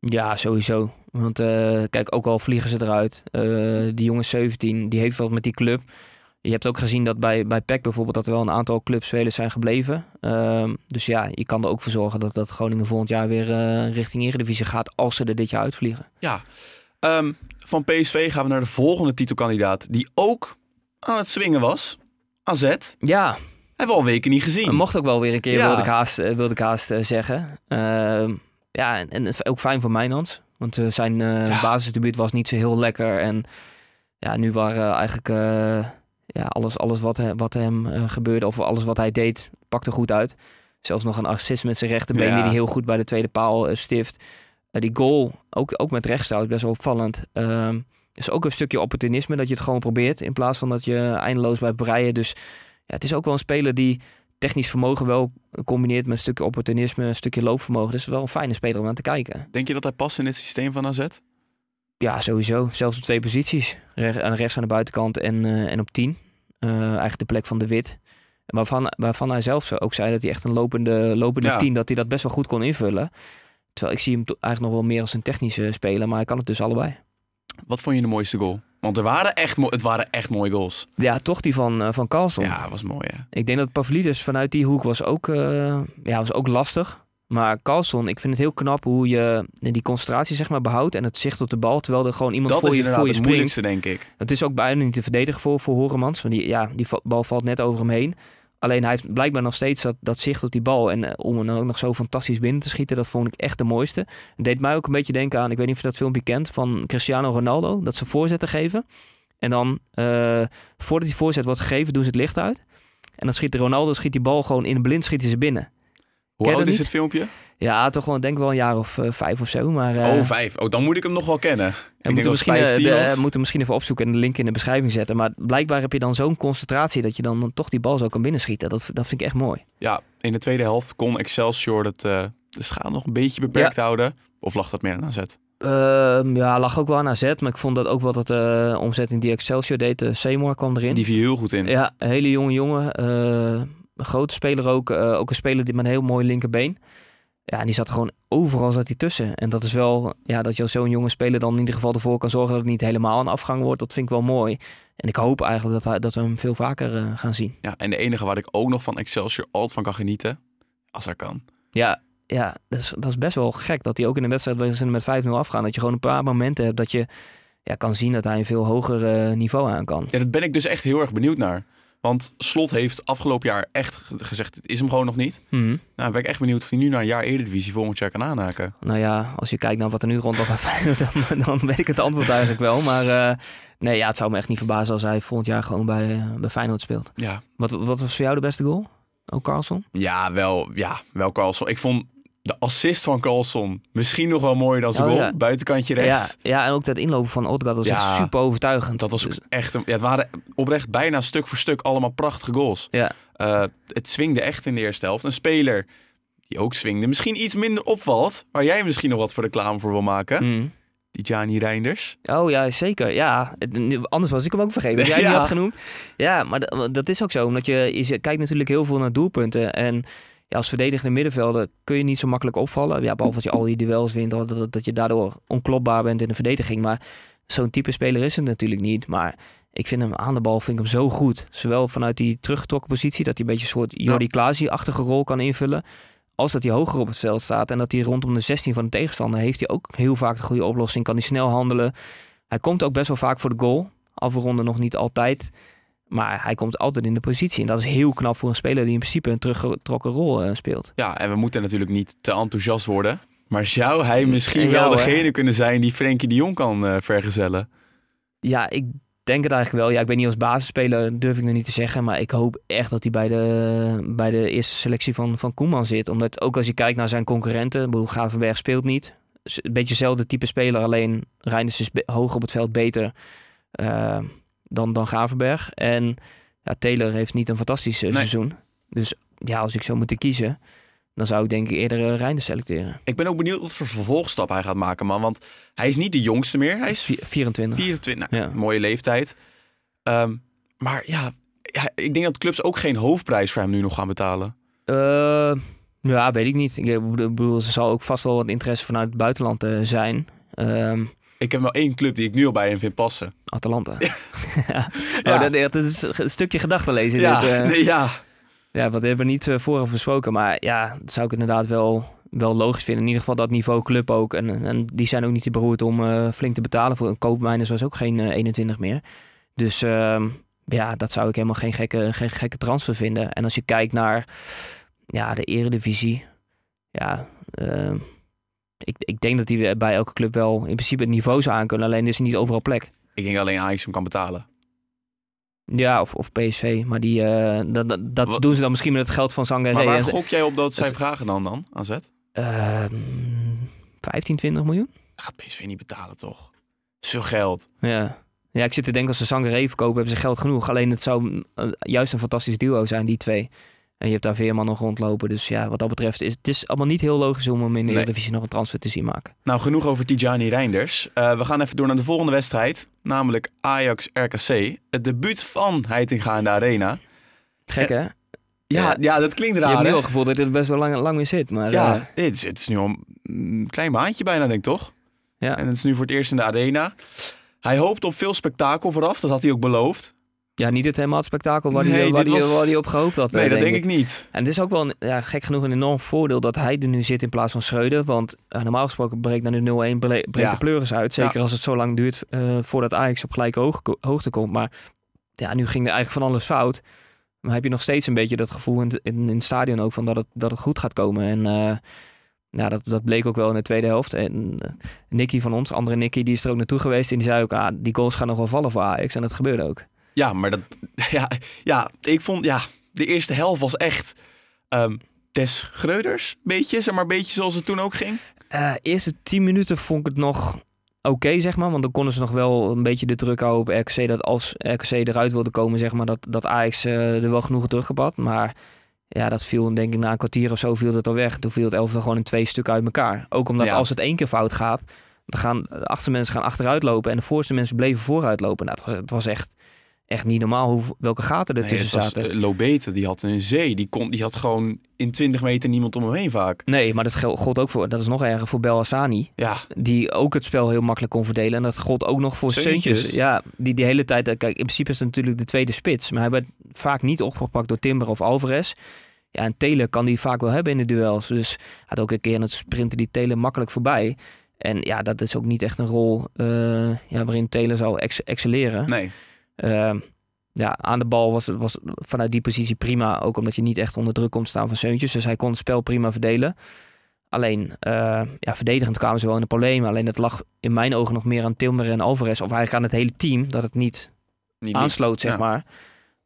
Ja, sowieso. Want uh, kijk, ook al vliegen ze eruit. Uh, die jongen zeventien, die heeft wat met die club. Je hebt ook gezien dat bij, bij P E C bijvoorbeeld dat er wel een aantal clubspelers zijn gebleven. Uh, dus ja, je kan er ook voor zorgen dat, dat Groningen volgend jaar weer uh, richting Eredivisie gaat als ze er dit jaar uitvliegen. Ja, um, van P S V gaan we naar de volgende titelkandidaat die ook aan het swingen was. A Z. Ja. Hebben we al weken niet gezien. Mocht ook wel weer een keer, ja. wilde ik haast, wilde ik haast uh, zeggen. Uh, Ja, en, en ook fijn voor Mijnans. Want uh, zijn uh, ja. basisdebuut was niet zo heel lekker. En ja, nu waren uh, eigenlijk uh, ja, alles, alles wat, he, wat hem uh, gebeurde, of alles wat hij deed, pakte goed uit. Zelfs nog een assist met zijn rechterbeen, ja. die hij heel goed bij de tweede paal uh, stift. Uh, die goal, ook, ook met rechts trouwens, best wel opvallend. Uh, is ook een stukje opportunisme, dat je het gewoon probeert, in plaats van dat je eindeloos blijft breien. Dus ja, het is ook wel een speler die technisch vermogen wel combineert met een stukje opportunisme, een stukje loopvermogen. Dus wel een fijne speler om aan te kijken. Denk je dat hij past in het systeem van A Z? Ja, sowieso. Zelfs op twee posities. Rech, aan rechts aan de buitenkant en, uh, en op tien. Uh, eigenlijk de plek van de Wit. Waarvan, waarvan hij zelf ook zei dat hij echt een lopende, lopende ja. tien, dat hij dat best wel goed kon invullen. Terwijl ik zie hem eigenlijk nog wel meer als een technische speler, maar hij kan het dus allebei. Wat vond je de mooiste goal? Want er waren echt het waren echt mooie goals. Ja, toch die van, uh, van Karlsson. Ja, was mooi, hè? Ik denk dat Pavlidis vanuit die hoek was ook, uh, ja, was ook lastig. Maar Karlsson, ik vind het heel knap hoe je die concentratie zeg maar behoudt en het zicht op de bal. Terwijl er gewoon iemand dat voor je, voor je springt. Dat is inderdaad het moeilijkste, denk ik. Het is ook bijna niet te verdedigen voor, voor Horemans. Want die, ja, die bal valt net over hem heen. Alleen hij heeft blijkbaar nog steeds dat, dat zicht op die bal. En uh, om hem ook nog zo fantastisch binnen te schieten, dat vond ik echt de mooiste. Het deed mij ook een beetje denken aan, ik weet niet of je dat filmpje kent, van Cristiano Ronaldo. Dat ze voorzetten geven. En dan, uh, voordat die voorzet wordt gegeven, doen ze het licht uit. En dan schiet Ronaldo, schiet die bal gewoon in de blind, schieten ze binnen. Hoe oud is het filmpje? Ja, toch wel, denk ik wel een jaar of uh, vijf of zo. Maar, uh, oh, vijf. Oh, dan moet ik hem nog wel kennen. En moeten we moeten misschien even opzoeken en de link in de beschrijving zetten. Maar blijkbaar heb je dan zo'n concentratie dat je dan toch die bal zo kan binnenschieten. Dat, dat vind ik echt mooi. Ja, in de tweede helft kon Excelsior het, uh, de schade nog een beetje beperkt ja. houden. Of lag dat meer aan A Z? Uh, ja, lag ook wel aan A Z. Maar ik vond dat ook wel dat de uh, omzetting die Excelsior deed. Uh, Seymour kwam erin. Die viel heel goed in. Ja, een hele jonge jongen. Uh, Een grote speler ook. Uh, ook een speler die met een heel mooi linkerbeen. Ja, en die zat er gewoon overal zat hij tussen. En dat is wel, ja, dat je als zo'n jonge speler dan in ieder geval ervoor kan zorgen dat het niet helemaal een afgang wordt. Dat vind ik wel mooi. En ik hoop eigenlijk dat, hij, dat we hem veel vaker uh, gaan zien. Ja, en de enige waar ik ook nog van Excelsior altijd van kan genieten, als hij kan. Ja, ja dat, is, dat is best wel gek. Dat hij ook in een wedstrijd waar ze met vijf nul afgaan, dat je gewoon een paar momenten hebt dat je ja, kan zien dat hij een veel hoger uh, niveau aan kan. Ja, daar ben ik dus echt heel erg benieuwd naar. Want Slot heeft afgelopen jaar echt gezegd, het is hem gewoon nog niet. Mm-hmm. Nou, dan ben ik echt benieuwd of hij nu naar een jaar Eredivisie volgend jaar kan aanhaken. Nou ja, als je kijkt naar wat er nu rondom gaat Feyenoord, dan, dan weet ik het antwoord eigenlijk wel. Maar uh, nee, ja, het zou me echt niet verbazen als hij volgend jaar gewoon bij, uh, bij Feyenoord speelt. Ja. Wat, wat was voor jou de beste goal? Ook Karlsson? Ja, wel, ja, wel Karlsson. Ik vond de assist van Karlsson misschien nog wel mooier dan zijn oh, goal. Ja. Buitenkantje rechts. Ja, ja, en ook dat inlopen van Odgaard was ja, echt super overtuigend. Dat was dus echt een, ja, het waren oprecht bijna stuk voor stuk allemaal prachtige goals. Ja. Uh, het swingde echt in de eerste helft. Een speler die ook swingde, misschien iets minder opvalt, waar jij misschien nog wat voor reclame voor wil maken. Mm. Tijani Reinders. Oh ja, zeker. Ja, anders was ik hem ook vergeten. Jij ja. had genoemd. Ja, maar d- dat is ook zo. Omdat je, je kijkt natuurlijk heel veel naar doelpunten. En ja, als verdedigende middenvelder kun je niet zo makkelijk opvallen. Ja, behalve als je al die duels wint, dat, dat, dat je daardoor onklopbaar bent in de verdediging. Maar zo'n type speler is het natuurlijk niet. Maar ik vind hem aan de bal vind ik hem zo goed. Zowel vanuit die teruggetrokken positie, dat hij een beetje een soort Jordi Klaasie-achtige rol kan invullen. Als dat hij hoger op het veld staat en dat hij rondom de zestien van de tegenstander, heeft hij ook heel vaak de goede oplossing. Kan hij snel handelen. Hij komt ook best wel vaak voor de goal. Afronden nog niet altijd. Maar hij komt altijd in de positie. En dat is heel knap voor een speler die in principe een teruggetrokken rol uh, speelt. Ja, en we moeten natuurlijk niet te enthousiast worden. Maar zou hij misschien ja, wel degene hè? kunnen zijn die Frenkie de Jong kan uh, vergezellen? Ja, ik denk het eigenlijk wel. Ja, ik weet niet, als basisspeler durf ik nog niet te zeggen. Maar ik hoop echt dat hij bij de, bij de eerste selectie van, van Koeman zit. Omdat ook als je kijkt naar zijn concurrenten. Ik bedoel, Gravenberg speelt niet. Is een beetje hetzelfde type speler. Alleen Reinders is be- hoger op het veld beter uh, dan, dan Gravenberg. En ja, Taylor heeft niet een fantastisch uh, nee. seizoen. Dus ja, als ik zou moeten kiezen, dan zou ik denk ik eerder uh, Reinders selecteren. Ik ben ook benieuwd wat voor vervolgstap hij gaat maken, man. Want hij is niet de jongste meer. Hij is vierentwintig. vierentwintig, nou, ja. Mooie leeftijd. Um, maar ja, ja, ik denk dat clubs ook geen hoofdprijs voor hem nu nog gaan betalen. Uh, ja, weet ik niet. Ik bedoel, er zal ook vast wel wat interesse vanuit het buitenland uh, zijn. Um, Ik heb wel één club die ik nu al bij hem vind passen. Atalanta. Ja. ja. Oh, dat, dat is een stukje gedachtenlezen. Ja, dit, uh... nee, ja. ja, want we hebben niet uh, vooraf besproken. Maar ja, dat zou ik inderdaad wel, wel logisch vinden. In ieder geval dat niveau club ook. En, en die zijn ook niet te beroerd om uh, flink te betalen. Voor een koopmijners was ook geen uh, eenentwintig meer. Dus uh, ja, dat zou ik helemaal geen gekke, geen gekke transfer vinden. En als je kijkt naar ja, de eredivisie. Ja... Uh, Ik, ik denk dat die bij elke club wel in principe het niveau zou aankunnen. Alleen is er niet overal plek. Ik denk alleen Ajax hem kan betalen. Ja, of, of P S V. Maar die, uh, dat, dat, dat doen ze dan misschien met het geld van Sangaré. Maar waar gok jij op dat zij dat vragen dan, dan aan zet? Uh, vijftien, twintig miljoen. Dat gaat P S V niet betalen, toch? Veel geld. Ja. ja, ik zit te denken als ze Sangaré verkopen, hebben ze geld genoeg. Alleen het zou juist een fantastisch duo zijn, die twee. En je hebt daar Veerman nog rondlopen. Dus ja, wat dat betreft is het is allemaal niet heel logisch om hem in de Eredivisie nee. nog een transfer te zien maken. Nou, genoeg over Tijani Reinders. Uh, we gaan even door naar de volgende wedstrijd. Namelijk Ajax R K C. Het debuut van Heitinga in de Arena. Gek, en, hè? Ja, ja, dat klinkt raar. Je hebt nu al het gevoel dat dit best wel lang, lang weer zit. Maar, ja, uh, het, is, het is nu al een klein maandje bijna, denk ik, toch? Ja. En het is nu voor het eerst in de Arena. Hij hoopt op veel spektakel vooraf. Dat had hij ook beloofd. Ja, niet het helemaal spektakel waar hij nee, was... op gehoopt had. Nee, denk dat denk ik. ik niet. En het is ook wel, een, ja, gek genoeg, een enorm voordeel dat hij er nu zit in plaats van Schreuder. Want uh, normaal gesproken breekt dan de nul-een, breekt ja. de pleuris uit. Zeker ja. als het zo lang duurt uh, voordat Ajax op gelijke hoog, hoogte komt. Maar ja, nu ging er eigenlijk van alles fout. Maar heb je nog steeds een beetje dat gevoel in, in, in het stadion ook van dat het, dat het goed gaat komen. En uh, ja, dat, dat bleek ook wel in de tweede helft. En uh, Nicky van ons, andere Nicky, die is er ook naartoe geweest. En die zei ook, ah, die goals gaan nog wel vallen voor Ajax. En dat gebeurde ook. Ja, maar dat... Ja, ja, ik vond... Ja, de eerste helft was echt... Um, des Schreuders, beetje. Zeg maar een beetje zoals het toen ook ging. Uh, eerste tien minuten vond ik het nog oké, okay, zeg maar. Want dan konden ze nog wel een beetje de druk houden op R K C. Dat als R K C eruit wilde komen, zeg maar, dat, dat Ajax uh, er wel genoeg teruggebad. Maar ja, dat viel, denk ik, na een kwartier of zo viel dat al weg. Toen viel het elftal gewoon in twee stukken uit elkaar. Ook omdat ja. als het één keer fout gaat, dan gaan de achterste mensen gaan achteruit lopen. En de voorste mensen bleven vooruit lopen. Nou, het was, het was echt... Echt niet normaal hoe, welke gaten er nee, tussen zaten. Uh, Lobete, die had een zee. Die, kon, die had gewoon in twintig meter niemand om hem heen vaak. Nee, maar dat gold ook voor... Dat is nog erger voor Belhassani. Ja. Die ook het spel heel makkelijk kon verdelen. En dat gold ook nog voor Seuntjes. Seuntjes. Ja, die de hele tijd... Kijk, in principe is het natuurlijk de tweede spits. Maar hij werd vaak niet opgepakt door Timber of Alvarez. Ja, en Taylor kan die vaak wel hebben in de duels. Dus hij had ook een keer aan het sprinten die Taylor makkelijk voorbij. En ja, dat is ook niet echt een rol uh, ja, waarin Taylor zou ex- excelleren. Nee. Uh, ja, aan de bal was het was vanuit die positie prima. Ook omdat je niet echt onder druk kon staan van Seuntjes. Dus hij kon het spel prima verdelen. Alleen, uh, ja, verdedigend kwamen ze wel in de problemen. Alleen dat lag in mijn ogen nog meer aan Timber en Alvarez. Of eigenlijk aan het hele team. Dat het niet, niet aansloot, niet, zeg ja. maar.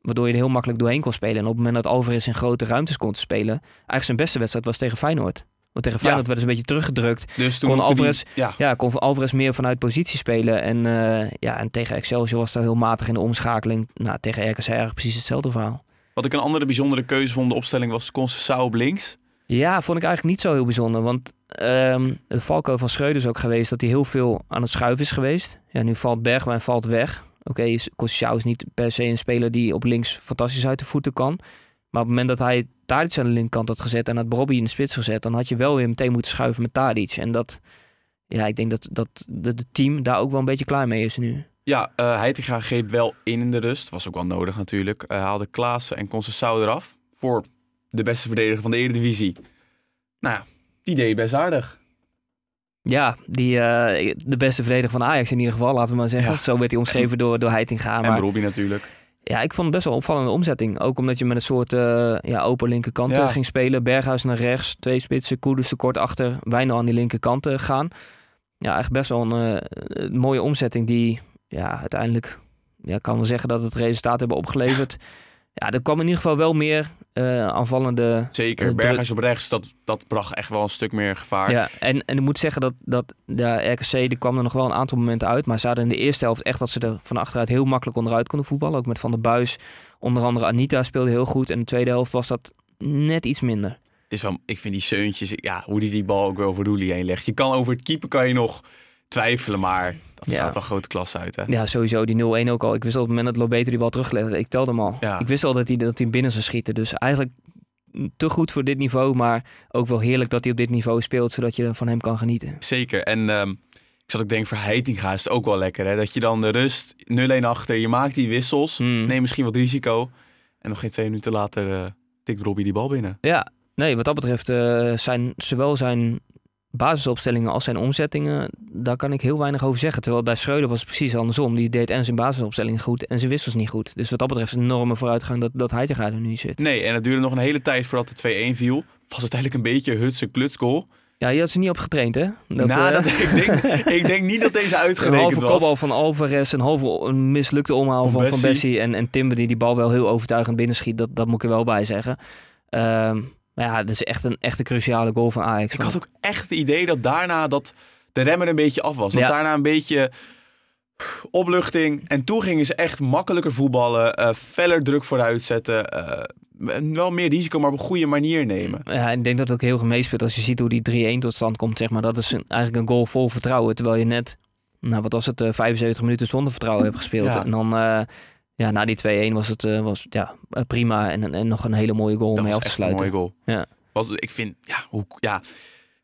Waardoor je er heel makkelijk doorheen kon spelen. En op het moment dat Alvarez in grote ruimtes kon spelen. Eigenlijk zijn beste wedstrijd was tegen Feyenoord. Want tegen Feyenoord ja. werd dus een beetje teruggedrukt. Dus toen kon, Alvarez, die, ja. Ja, kon Alvarez meer vanuit positie spelen. En, uh, ja, en tegen Excelsior was dat heel matig in de omschakeling. Nou, tegen R K C eigenlijk precies hetzelfde verhaal. Wat ik een andere bijzondere keuze vond de opstelling was Conceição op links. Ja, vond ik eigenlijk niet zo heel bijzonder. Want um, het valkuil van Schreuder is ook geweest dat hij heel veel aan het schuiven is geweest. Ja, nu valt Bergwijn valt weg. Oké, okay, Conceição is niet per se een speler die op links fantastisch uit de voeten kan. Maar op het moment dat hij Tadic aan de linkerkant had gezet en had Brobbey in de spits gezet, dan had je wel weer meteen moeten schuiven met Tadic. En dat, ja, ik denk dat het dat, dat de team daar ook wel een beetje klaar mee is nu. Ja, uh, Heitinga greep wel in in de rust. Was ook wel nodig natuurlijk. Uh, haalde Klaassen en Conceição eraf voor de beste verdediger van de Eredivisie. Nou ja, die deed best aardig. Ja, die, uh, de beste verdediger van Ajax in ieder geval, laten we maar zeggen. Ja. Zo werd hij omschreven door, door Heitinga. En maar... Brobbey natuurlijk. Ja, ik vond het best wel een opvallende omzetting. Ook omdat je met een soort uh, ja, open linkerkant ja. ging spelen. Berghuis naar rechts, twee spitsen, Kudus te kort achter. Wijnal aan die linkerkant uh, gaan. Ja, echt best wel een uh, mooie omzetting die... Ja, uiteindelijk ja, kan wel zeggen dat het resultaat hebben opgeleverd. Ja, er kwam in ieder geval wel meer uh, aanvallende... Zeker, uh, Berghuis op rechts, dat, dat bracht echt wel een stuk meer gevaar. Ja, en, en ik moet zeggen dat, dat de R K C, die kwam er nog wel een aantal momenten uit. Maar ze hadden in de eerste helft echt dat ze er van achteruit heel makkelijk onderuit konden voetballen. Ook met Van der Buijs. Onder andere Anita speelde heel goed. En in de tweede helft was dat net iets minder. Het is wel, ik vind die Seuntjes, ja, hoe die die bal ook wel over Roelie heen legt. Je kan over het keeper kan je nog... twijfelen, maar dat staat ja. wel grote klas uit, hè? Ja, sowieso. Die nul-een ook al. Ik wist al op het moment dat Lobeto die bal teruglegde. Ik telde hem al. Ja. Ik wist al dat hij, dat hij binnen zou schieten. Dus eigenlijk te goed voor dit niveau, maar ook wel heerlijk dat hij op dit niveau speelt, zodat je van hem kan genieten. Zeker. En um, ik zat ook denken, voor Heitinga is het ook wel lekker, hè? Dat je dan de rust, nul-een achter, je maakt die wissels, hmm. neem misschien wat risico en nog geen twee minuten later uh, tikt Brobbey die bal binnen. Ja, nee, wat dat betreft uh, zijn zowel zijn... basisopstellingen als zijn omzettingen, daar kan ik heel weinig over zeggen. Terwijl bij Schreuder was het precies andersom. Die deed en zijn basisopstellingen goed en zijn wissels niet goed. Dus wat dat betreft is een enorme vooruitgang dat, dat Heitinga er nu zit. Nee, en het duurde nog een hele tijd voordat de twee-een viel. Was het eigenlijk een beetje hutsen-klutsgoal. Ja, je had ze niet op getraind, hè? Dat, nou, uh... dat, ik, denk, ik denk niet dat deze uitgerekend was. Een halve kopbal van Alvarez, een halve een mislukte omhaal van, van Bessie en, en Timber die die bal wel heel overtuigend binnenschiet. Dat, dat moet ik er wel bij zeggen. Uh, Maar ja, dat is echt een, echt een cruciale goal van Ajax. Ik had ook echt het idee dat daarna dat de remmen een beetje af was. Dat ja. daarna een beetje opluchting. En toen gingen ze echt makkelijker voetballen. Uh, feller druk vooruit zetten. Uh, wel meer risico, maar op een goede manier nemen. Ja, ik denk dat het ook heel gemeespeeld als je ziet hoe die drie-een tot stand komt. Zeg maar. Dat is een, eigenlijk een goal vol vertrouwen. Terwijl je net, nou wat was het, uh, vijfenzeventig minuten zonder vertrouwen hebt gespeeld. Ja. En dan... Uh, Ja, na die twee-een was het uh, was, ja, prima en, en nog een hele mooie goal om mee af te sluiten. Dat was echt een mooie goal. Ja. Ik vind, ja, hoe, ja.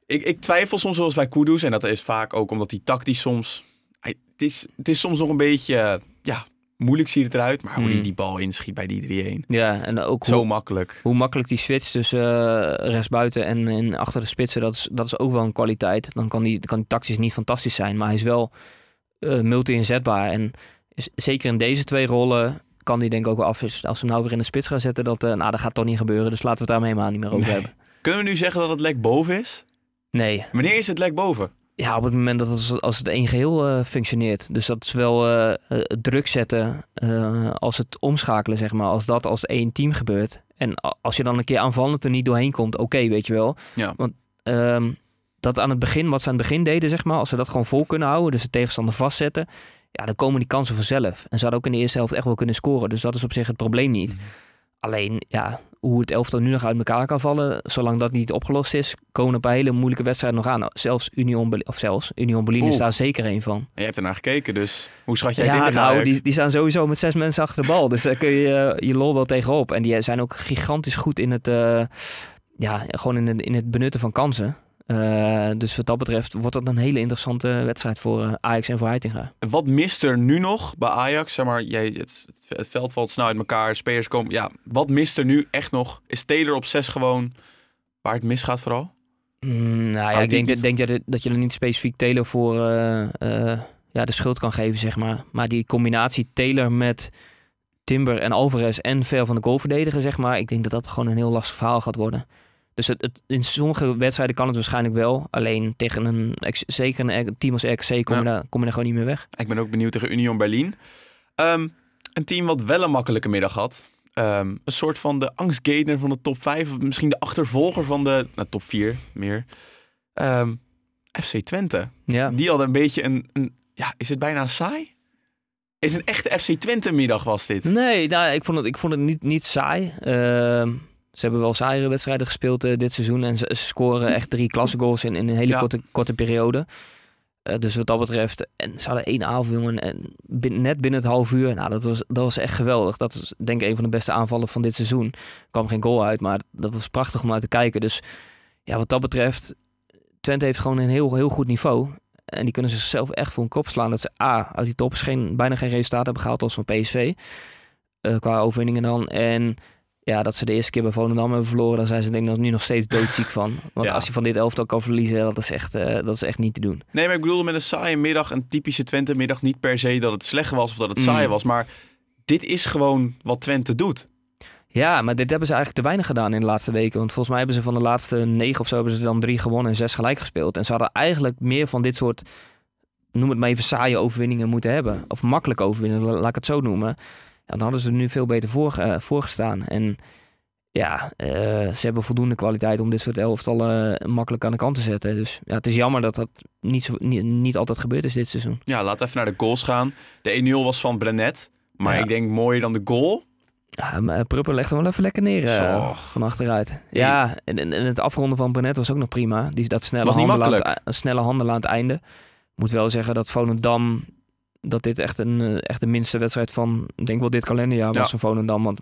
Ik, ik twijfel soms zoals bij Kudus en dat is vaak ook omdat hij tactisch soms... Hij, het, is, het is soms nog een beetje, ja, moeilijk ziet het eruit, maar hoe mm. hij die bal inschiet bij die drie-een. Ja, en ook Zo hoe, makkelijk. Hoe makkelijk die switch tussen uh, rechtsbuiten en, en achter de spitsen, dat is, dat is ook wel een kwaliteit. Dan kan die, kan die tactisch niet fantastisch zijn, maar hij is wel uh, multi-inzetbaar en... Zeker in deze twee rollen kan die denk ik ook wel af. Als we hem nou weer in de spits gaan zetten, dat, uh, nou, dat gaat toch niet gebeuren. Dus laten we het daar helemaal niet meer over nee. hebben. Kunnen we nu zeggen dat het lek boven is? Nee. Wanneer is het lek boven? Ja, op het moment dat het, als het één geheel uh, functioneert. Dus dat is wel uh, druk zetten uh, als het omschakelen, zeg maar. Als dat als één team gebeurt. En als je dan een keer aanvallend er niet doorheen komt, oké, okay, weet je wel. Ja. Want... Um, dat aan het begin, wat ze aan het begin deden, zeg maar, als ze dat gewoon vol kunnen houden, dus de tegenstander vastzetten, ja, dan komen die kansen vanzelf. En ze hadden ook in de eerste helft echt wel kunnen scoren, dus dat is op zich het probleem niet. Mm. Alleen, ja, hoe het elftal nu nog uit elkaar kan vallen, zolang dat niet opgelost is, komen een paar hele moeilijke wedstrijden nog aan. Zelfs Union Berlin, of zelfs Union Berlin is daar zeker één van. En je hebt ernaar gekeken, dus hoe schat jij dit in? Ja, nou, die, die staan sowieso met zes mensen achter de bal, dus daar kun je uh, je lol wel tegenop. En die zijn ook gigantisch goed in het, uh, ja, gewoon in het, in het benutten van kansen. Uh, dus wat dat betreft wordt dat een hele interessante wedstrijd voor uh, Ajax en voor Heitinga. Wat mist er nu nog bij Ajax? Zeg maar, jij, het, het veld valt snel uit elkaar, spelers komen... Ja, wat mist er nu echt nog? Is Taylor op zes gewoon waar het misgaat vooral? Mm, nou ja, ik denk, dat, denk dat, dat je er niet specifiek Taylor voor uh, uh, ja, de schuld kan geven, zeg maar. Maar die combinatie Taylor met Timber en Alvarez en ver van de goal verdedigen, zeg maar... Ik denk dat dat gewoon een heel lastig verhaal gaat worden. Dus het, het, in sommige wedstrijden kan het waarschijnlijk wel. Alleen tegen een, zeker een team als R K C kom, ja. daar, kom je daar gewoon niet meer weg. Ik ben ook benieuwd tegen Union Berlin. Um, een team wat wel een makkelijke middag had. Um, een soort van de angstgainer van de top vijf. Of misschien de achtervolger van de nou, top vier meer. Um, F C Twente. Ja. Die had een beetje een, een... Ja, is het bijna saai? Is een echte F C Twente middag was dit? Nee, nou, ik vond het, ik vond het niet, niet saai. Uh... Ze hebben wel saaiere wedstrijden gespeeld uh, dit seizoen. En ze scoren echt drie klassengoals in, in een hele ja. korte, korte periode. Uh, dus wat dat betreft, en ze hadden één aanval, jongen, en bin, net binnen het half uur. Nou, dat was, dat was echt geweldig. Dat is denk ik een van de beste aanvallen van dit seizoen. Er kwam geen goal uit, maar dat was prachtig om naar te kijken. Dus ja, wat dat betreft, Twente heeft gewoon een heel, heel goed niveau. En die kunnen zichzelf echt voor hun kop slaan. Dat ze A, uit die toppers geen, bijna geen resultaat hebben gehaald als van P S V. Uh, qua overwinningen dan. En ja, dat ze de eerste keer bij Volendam hebben verloren, daar zijn ze denk ik nu nog steeds doodziek van. Want ja. als je van dit elftal kan verliezen, dat is, echt, uh, dat is echt niet te doen. Nee, maar ik bedoel met een saaie middag, een typische Twente middag, niet per se dat het slecht was of dat het mm. saai was. Maar dit is gewoon wat Twente doet. Ja, maar dit hebben ze eigenlijk te weinig gedaan in de laatste weken. Want volgens mij hebben ze van de laatste negen of zo, hebben ze dan drie gewonnen en zes gelijk gespeeld. En ze hadden eigenlijk meer van dit soort, noem het maar even, saaie overwinningen moeten hebben. Of makkelijk overwinnen, laat ik het zo noemen. Ja, dan hadden ze er nu veel beter voor, uh, voor gestaan. En ja, uh, ze hebben voldoende kwaliteit om dit soort elftallen uh, makkelijk aan de kant te zetten. Dus ja, het is jammer dat dat niet, zo, niet, niet altijd gebeurd is dit seizoen. Ja, laten we even naar de goals gaan. De één nul was van Brenet, maar ja. ik denk mooier dan de goal. Ja, Prupper legt hem wel even lekker neer uh, van achteruit. Ja, en, en het afronden van Brenet was ook nog prima. Die, dat snelle handel, aan het, een snelle handel aan het einde. Ik moet wel zeggen dat Volendam, dat dit echt, een, echt de minste wedstrijd van, ik denk wel dit kalenderjaar was van ja. Volendam. Want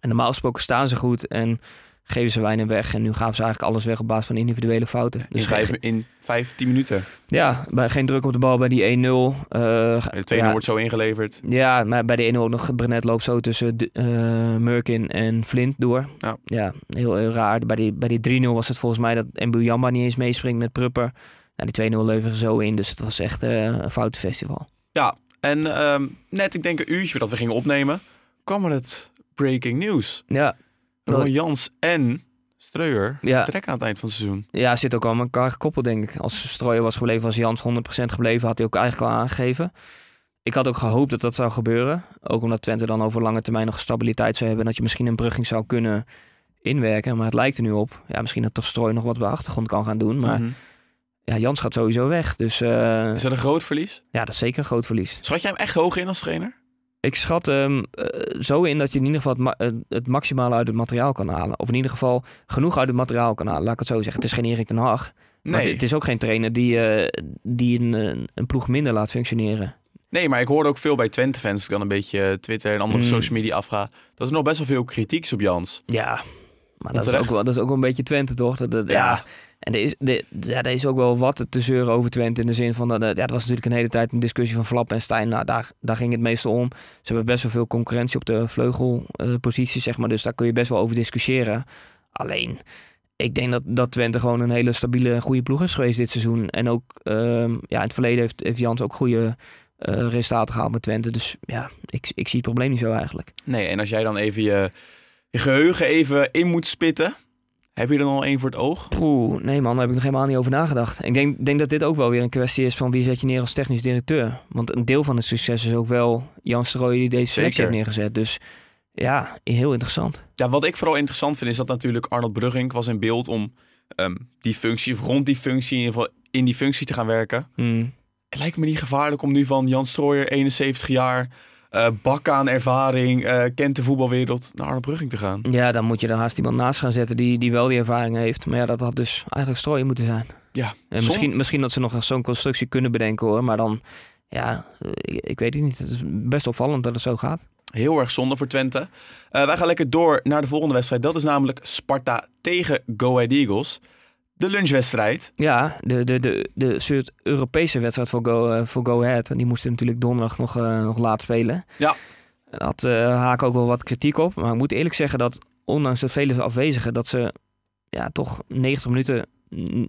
en normaal gesproken staan ze goed en geven ze weinig weg. En nu gaven ze eigenlijk alles weg op basis van individuele fouten. Dus in, vijf, in vijftien minuten. Ja, bij, geen druk op de bal bij die één nul. Uh, de tweede ja, wordt zo ingeleverd. Ja, maar bij de één nul nog. Brenet loopt zo tussen uh, Murkin en Flint door. Ja, ja heel, heel raar. Bij die, bij die drie nul was het volgens mij dat Mbuyamba niet eens meespringt met Prupper. Nou, die twee nul leveren ze zo in. Dus het was echt uh, een foutenfestival. Ja, en uh, net ik denk een uurtje voordat we gingen opnemen, kwam er het breaking news. Ja. Royans en Streuer ja. trekken aan het eind van het seizoen. Ja, zit ook al aan elkaar gekoppeld, denk ik. Als Streuer was gebleven, was Jans honderd procent gebleven, had hij ook eigenlijk al aangegeven. Ik had ook gehoopt dat dat zou gebeuren. Ook omdat Twente dan over lange termijn nog stabiliteit zou hebben, dat je misschien een brugging zou kunnen inwerken. Maar het lijkt er nu op. Ja, misschien dat toch Streuer nog wat bij de achtergrond kan gaan doen, maar mm-hmm. ja, Jans gaat sowieso weg. Dus, uh, is dat een groot verlies? Ja, dat is zeker een groot verlies. Schat jij hem echt hoog in als trainer? Ik schat hem um, uh, zo in dat je in ieder geval het, ma uh, het maximale uit het materiaal kan halen. Of in ieder geval genoeg uit het materiaal kan halen. Laat ik het zo zeggen. Het is geen Erik ten Hag. Nee. Maar het, het is ook geen trainer die, uh, die een, een ploeg minder laat functioneren. Nee, maar ik hoorde ook veel bij Twente-fans. Als ik dan een beetje Twitter en andere mm. social media afga, dat is nog best wel veel kritiek op Jans. Ja, maar dat is, ook wel, dat is ook wel een beetje Twente, toch? Dat, dat, ja. ja. En er is, er, ja, er is ook wel wat te zeuren over Twente in de zin van, dat ja, dat was natuurlijk een hele tijd een discussie van Flap en Stijn. Nou, daar, daar ging het meestal om. Ze hebben best wel veel concurrentie op de vleugelposities, uh, zeg maar. Dus daar kun je best wel over discussiëren. Alleen, ik denk dat, dat Twente gewoon een hele stabiele en goede ploeg is geweest dit seizoen. En ook um, ja, in het verleden heeft, heeft Jans ook goede uh, resultaten gehaald met Twente. Dus ja, ik, ik zie het probleem niet zo eigenlijk. Nee, en als jij dan even je, je geheugen even in moet spitten, heb je er nog één voor het oog? Poeh, nee man, daar heb ik nog helemaal niet over nagedacht. Ik denk, denk dat dit ook wel weer een kwestie is van wie zet je neer als technisch directeur. Want een deel van het succes is ook wel Jan Strooijen die deze selectie Zeker. heeft neergezet. Dus ja, heel interessant. Ja, wat ik vooral interessant vind is dat natuurlijk Arnold Brugging was in beeld om um, die functie, of rond die functie, in ieder geval in die functie te gaan werken. Mm. Het lijkt me niet gevaarlijk om nu van Jan Strooijer, eenenzeventig jaar... Uh, bak aan ervaring, uh, kent de voetbalwereld, naar Arnold Brugging te gaan. Ja, dan moet je er haast iemand naast gaan zetten die, die wel die ervaring heeft. Maar ja, dat had dus eigenlijk Strooijen moeten zijn. Ja. En som... misschien, misschien dat ze nog zo'n constructie kunnen bedenken hoor. Maar dan, ja, ik, ik weet het niet. Het is best opvallend dat het zo gaat. Heel erg zonde voor Twente. Uh, wij gaan lekker door naar de volgende wedstrijd. Dat is namelijk Sparta tegen Go Ahead Eagles. De lunchwedstrijd. Ja, de, de, de, de Zuid-Europese wedstrijd voor Go, uh, voor Go Ahead. Die moesten natuurlijk donderdag nog, uh, nog laat spelen. Ja. Daar had uh, Haak ook wel wat kritiek op. Maar ik moet eerlijk zeggen dat, ondanks de vele afwezigen, dat ze ja, toch negentig minuten...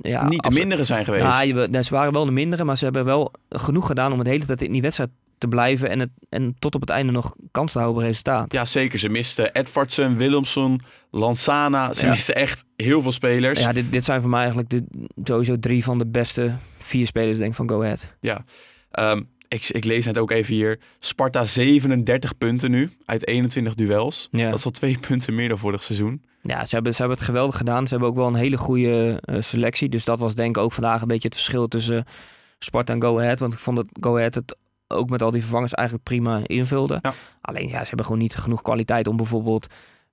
Ja, niet de mindere zijn geweest. Nou, ze waren wel de mindere, maar ze hebben wel genoeg gedaan om het hele tijd in die wedstrijd te blijven en, het, en tot op het einde nog kans te houden op resultaat. Ja, zeker. Ze misten Edvardsen, Willemson, Lanzana. Ze ja. misten echt heel veel spelers. Ja, dit, dit zijn voor mij eigenlijk de, sowieso drie van de beste vier spelers denk ik, van Go Ahead. Ja, um, ik, ik lees net ook even hier. Sparta zevenendertig punten nu uit eenentwintig duels. Ja. Dat is al twee punten meer dan vorig seizoen. Ja, ze hebben, ze hebben het geweldig gedaan. Ze hebben ook wel een hele goede uh, selectie. Dus dat was denk ik ook vandaag een beetje het verschil tussen Sparta en Go Ahead. Want ik vond dat Go Ahead het ook met al die vervangers eigenlijk prima invulden. Ja. Alleen ja, ze hebben gewoon niet genoeg kwaliteit om bijvoorbeeld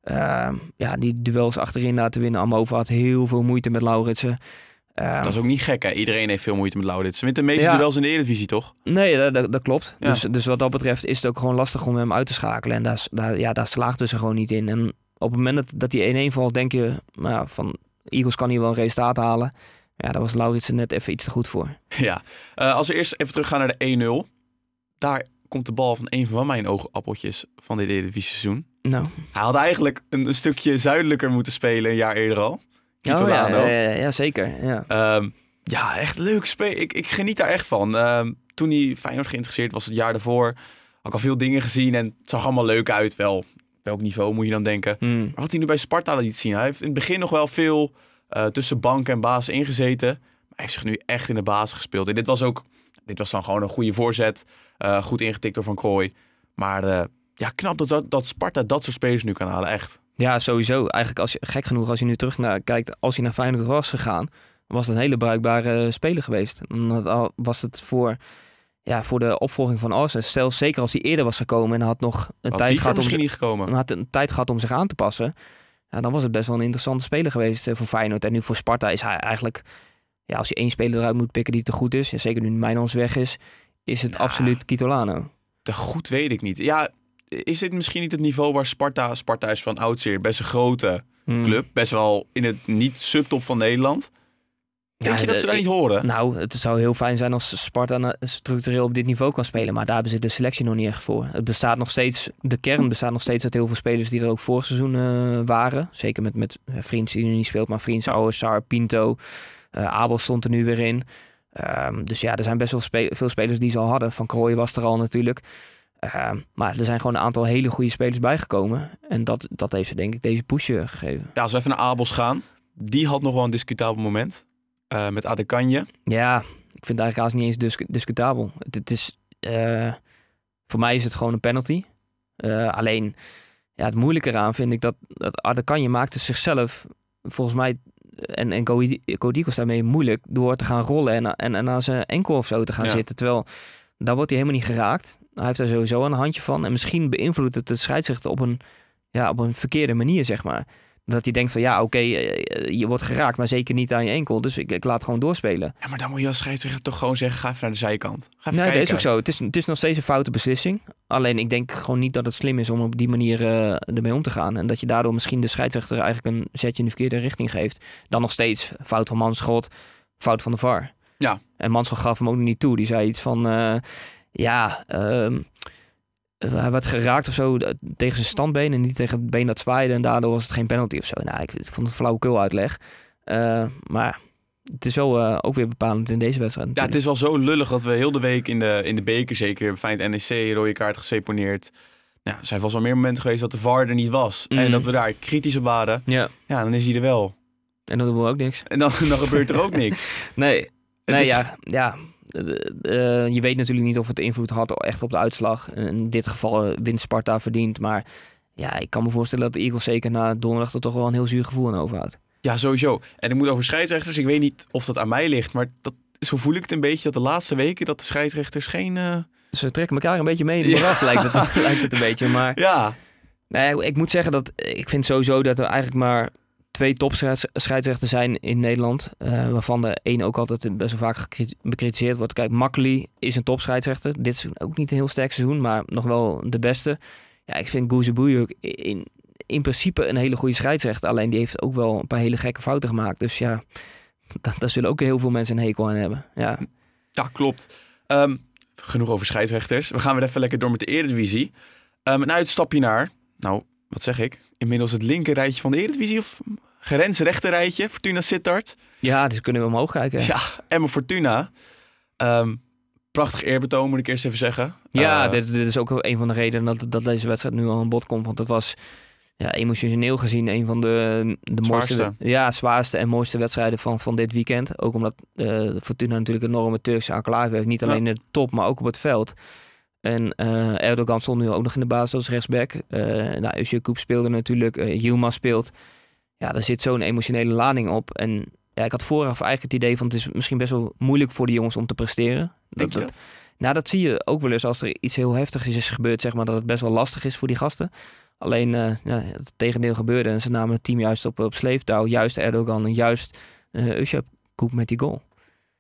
Uh, ja, die duels achterin laten winnen. Amova had heel veel moeite met Lauritsen. Uh, dat is ook niet gek, hè? Iedereen heeft veel moeite met Lauritsen. Ze wint de meeste ja. duels in de Eredivisie, toch? Nee, dat, dat, dat klopt. Ja. Dus, dus wat dat betreft is het ook gewoon lastig om hem uit te schakelen. En daar, daar, ja, daar slaagden ze gewoon niet in. En op het moment dat, dat die één-één valt, denk je nou, van Eagles kan hier wel een resultaat halen. Ja, daar was Lauritsen net even iets te goed voor. Ja, uh, als we eerst even teruggaan naar de één nul. Daar komt de bal van een van mijn oogappeltjes van dit Eredivisie seizoen. Nou. Hij had eigenlijk een, een stukje zuidelijker moeten spelen een jaar eerder al. Oh, ja, ja, ja, ja, zeker. Ja, um, ja echt leuk spelen. Ik, ik geniet daar echt van. Um, toen hij Feyenoord geïnteresseerd was het jaar daarvoor, had ik al veel dingen gezien en het zag allemaal leuk uit. Wel, welk niveau moet je dan denken. Mm. Maar wat hij nu bij Sparta liet zien, hij heeft in het begin nog wel veel uh, tussen bank en baas ingezeten. Maar hij heeft zich nu echt in de baas gespeeld. En dit was ook, dit was dan gewoon een goede voorzet. Uh, goed ingetikt door Van Krooi. Maar uh, ja, knap dat, dat, dat Sparta dat soort spelers nu kan halen, echt. Ja, sowieso. Eigenlijk als je, gek genoeg, als je nu terug naar kijkt, als hij naar Feyenoord was gegaan, was dat een hele bruikbare speler geweest. Dan was het voor, ja, voor de opvolging van Arsenal. Stel, zeker als hij eerder was gekomen en had nog een, tijd gehad, om, niet had een tijd gehad om zich aan te passen, ja, dan was het best wel een interessante speler geweest voor Feyenoord. En nu voor Sparta is hij eigenlijk, ja, als je één speler eruit moet pikken die te goed is, ja, zeker nu Mijnans weg is, is het ja, absoluut Kitolano. Te goed weet ik niet. Ja. Is dit misschien niet het niveau waar Sparta... Sparta is van oudsher best een grote hmm. club. Best wel in het niet-subtop van Nederland. Denk ja, je dat de, ze daar ik, niet horen? Nou, het zou heel fijn zijn als Sparta structureel op dit niveau kan spelen. Maar daar hebben ze de selectie nog niet echt voor. Het bestaat nog steeds... De kern bestaat nog steeds uit heel veel spelers die er ook vorig seizoen uh, waren. Zeker met, met Vriends die nu niet speelt. Maar Vriends, Ouwe, Sar, Pinto. Uh, Abel stond er nu weer in. Um, dus ja, er zijn best wel spe veel spelers die ze al hadden. Van Krooi was er al natuurlijk. Uh, maar er zijn gewoon een aantal hele goede spelers bijgekomen. En dat, dat heeft ze denk ik deze push gegeven. Ja, als we even naar Abels gaan. Die had nog wel een discutabel moment. Uh, met Adekanje. Ja, ik vind het eigenlijk haast niet eens disc discutabel. Het, het is, uh, voor mij is het gewoon een penalty. Uh, alleen, ja, het moeilijke eraan vind ik dat, dat Adekanje maakte zichzelf, volgens mij, en, en Kodikos daarmee moeilijk door te gaan rollen en, en, en aan zijn enkel of zo te gaan ja. zitten. Terwijl, daar wordt hij helemaal niet geraakt. Hij heeft daar sowieso een handje van. En misschien beïnvloedt het de scheidsrechter op een, ja, op een verkeerde manier, zeg maar. Dat hij denkt van, ja, oké, okay, je wordt geraakt, maar zeker niet aan je enkel. Dus ik, ik laat gewoon doorspelen. Ja, maar dan moet je als scheidsrechter toch gewoon zeggen, ga even naar de zijkant. Ga even nee, kijken. Dat is ook zo. Het is, het is nog steeds een foute beslissing. Alleen ik denk gewoon niet dat het slim is om op die manier uh, ermee om te gaan. En dat je daardoor misschien de scheidsrechter eigenlijk een zetje in de verkeerde richting geeft. Dan nog steeds fout van Manschot, fout van de V A R. Ja. En Manschot gaf hem ook nog niet toe. Die zei iets van... Uh, Ja, um, hij werd geraakt of zo tegen zijn standbeen en niet tegen het been dat zwaaide. En daardoor was het geen penalty of zo. Nou, ik, ik vond het een flauwekul uitleg. Uh, maar het is wel uh, ook weer bepalend in deze wedstrijd. Natuurlijk. Ja, het is wel zo lullig dat we heel de week in de, in de beker, zeker bij N E C, rode kaart geseponeerd. Nou, er zijn vast wel meer momenten geweest dat de V A R er niet was. Mm. En dat we daar kritisch op waren. Ja. ja, dan is hij er wel. En dan doen we ook niks. En dan, dan gebeurt er ook niks. Nee, nee is... ja, ja. Uh, uh, je weet natuurlijk niet of het invloed had echt op de uitslag. In dit geval wint Sparta verdiend. Maar ja, ik kan me voorstellen dat de Eagles zeker na donderdag er toch wel een heel zuur gevoel aan overhoudt. Ja, sowieso. En ik moet over scheidsrechters. Ik weet niet of dat aan mij ligt. Maar dat, zo voel ik het een beetje dat de laatste weken dat de scheidsrechters geen... Uh... Ze trekken elkaar een beetje mee in de ja. moeras, lijkt, het, lijkt het een beetje. Maar ja. nee, ik moet zeggen dat ik vind sowieso dat er eigenlijk maar... twee topscheidsrechters zijn in Nederland. Uh, waarvan de één ook altijd best wel vaak bekritiseerd wordt. Kijk, Makkely is een topscheidsrechter. Dit is ook niet een heel sterk seizoen, maar nog wel de beste. Ja, ik vind Guzebuy ook in, in principe een hele goede scheidsrechter. Alleen die heeft ook wel een paar hele gekke fouten gemaakt. Dus ja, da daar zullen ook heel veel mensen een hekel aan hebben. Ja, ja klopt. Um, genoeg over scheidsrechters. We gaan weer even lekker door met de Eredivisie. Um, een uitstapje naar, nou, wat zeg ik? Inmiddels het linker rijtje van de Eredivisie of... grensrechter rijtje, Fortuna Sittard. Ja, dus kunnen we omhoog kijken. Ja, en mijn Fortuna. Um, prachtig eerbetoon, moet ik eerst even zeggen. Ja, uh, dit, dit is ook een van de redenen dat, dat deze wedstrijd nu al aan bod komt. Want dat was ja, emotioneel gezien een van de, de mooiste, ja, zwaarste en mooiste wedstrijden van, van dit weekend. Ook omdat uh, Fortuna natuurlijk een enorme Turkse enclave heeft. Niet alleen ja. in de top, maar ook op het veld. En uh, Erdogan stond nu ook nog in de basis als rechtsback. Uh, nou, Özilkoop speelde natuurlijk. Uh, Yilmaz speelt. Ja, daar zit zo'n emotionele lading op. En ja, ik had vooraf eigenlijk het idee van... het is misschien best wel moeilijk voor de jongens om te presteren. Denk dat, je dat? Nou, dat zie je ook wel eens als er iets heel heftigs is gebeurd. Zeg maar, dat het best wel lastig is voor die gasten. Alleen uh, ja, het tegendeel gebeurde. En ze namen het team juist op, op sleeptouw. Juist Erdogan en juist uh, Özcan met die goal.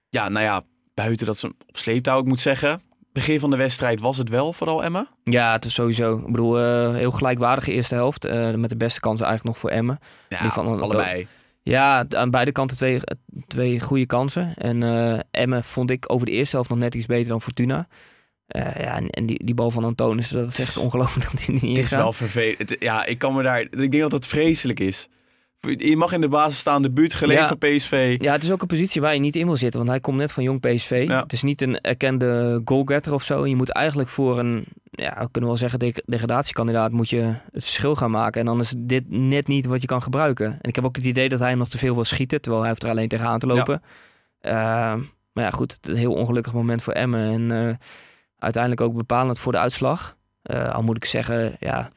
Ja, nou ja, buiten dat ze op sleeptouw, ik moet zeggen... Begin van de wedstrijd was het wel, vooral Emmen? Ja, het was sowieso. Ik bedoel, uh, heel gelijkwaardige eerste helft. Uh, met de beste kansen eigenlijk nog voor Emmen. Ja, die van, allebei. Ja, aan beide kanten twee, twee goede kansen. En uh, Emmen vond ik over de eerste helft nog net iets beter dan Fortuna. Uh, ja, en, en die, die bal van Antonis, dat is echt ongelooflijk dat hij niet ingaat. Het is wel vervelend. Ja, ik kan me daar... Ik denk dat het vreselijk is. Je mag in de basis staan, de buurt gelegen van ja, P S V. Ja, het is ook een positie waar je niet in wil zitten. Want hij komt net van jong P S V. Ja. Het is niet een erkende goalgetter of zo. Je moet eigenlijk voor een, ja, we kunnen wel zeggen, deg- degradatiekandidaat moet je het verschil gaan maken. En dan is dit net niet wat je kan gebruiken. En ik heb ook het idee dat hij hem nog te veel wil schieten. Terwijl hij hoeft er alleen tegenaan te lopen. Ja. Uh, maar ja, goed. Een heel ongelukkig moment voor Emmen. En uh, uiteindelijk ook bepalend voor de uitslag. Uh, al moet ik zeggen, ja...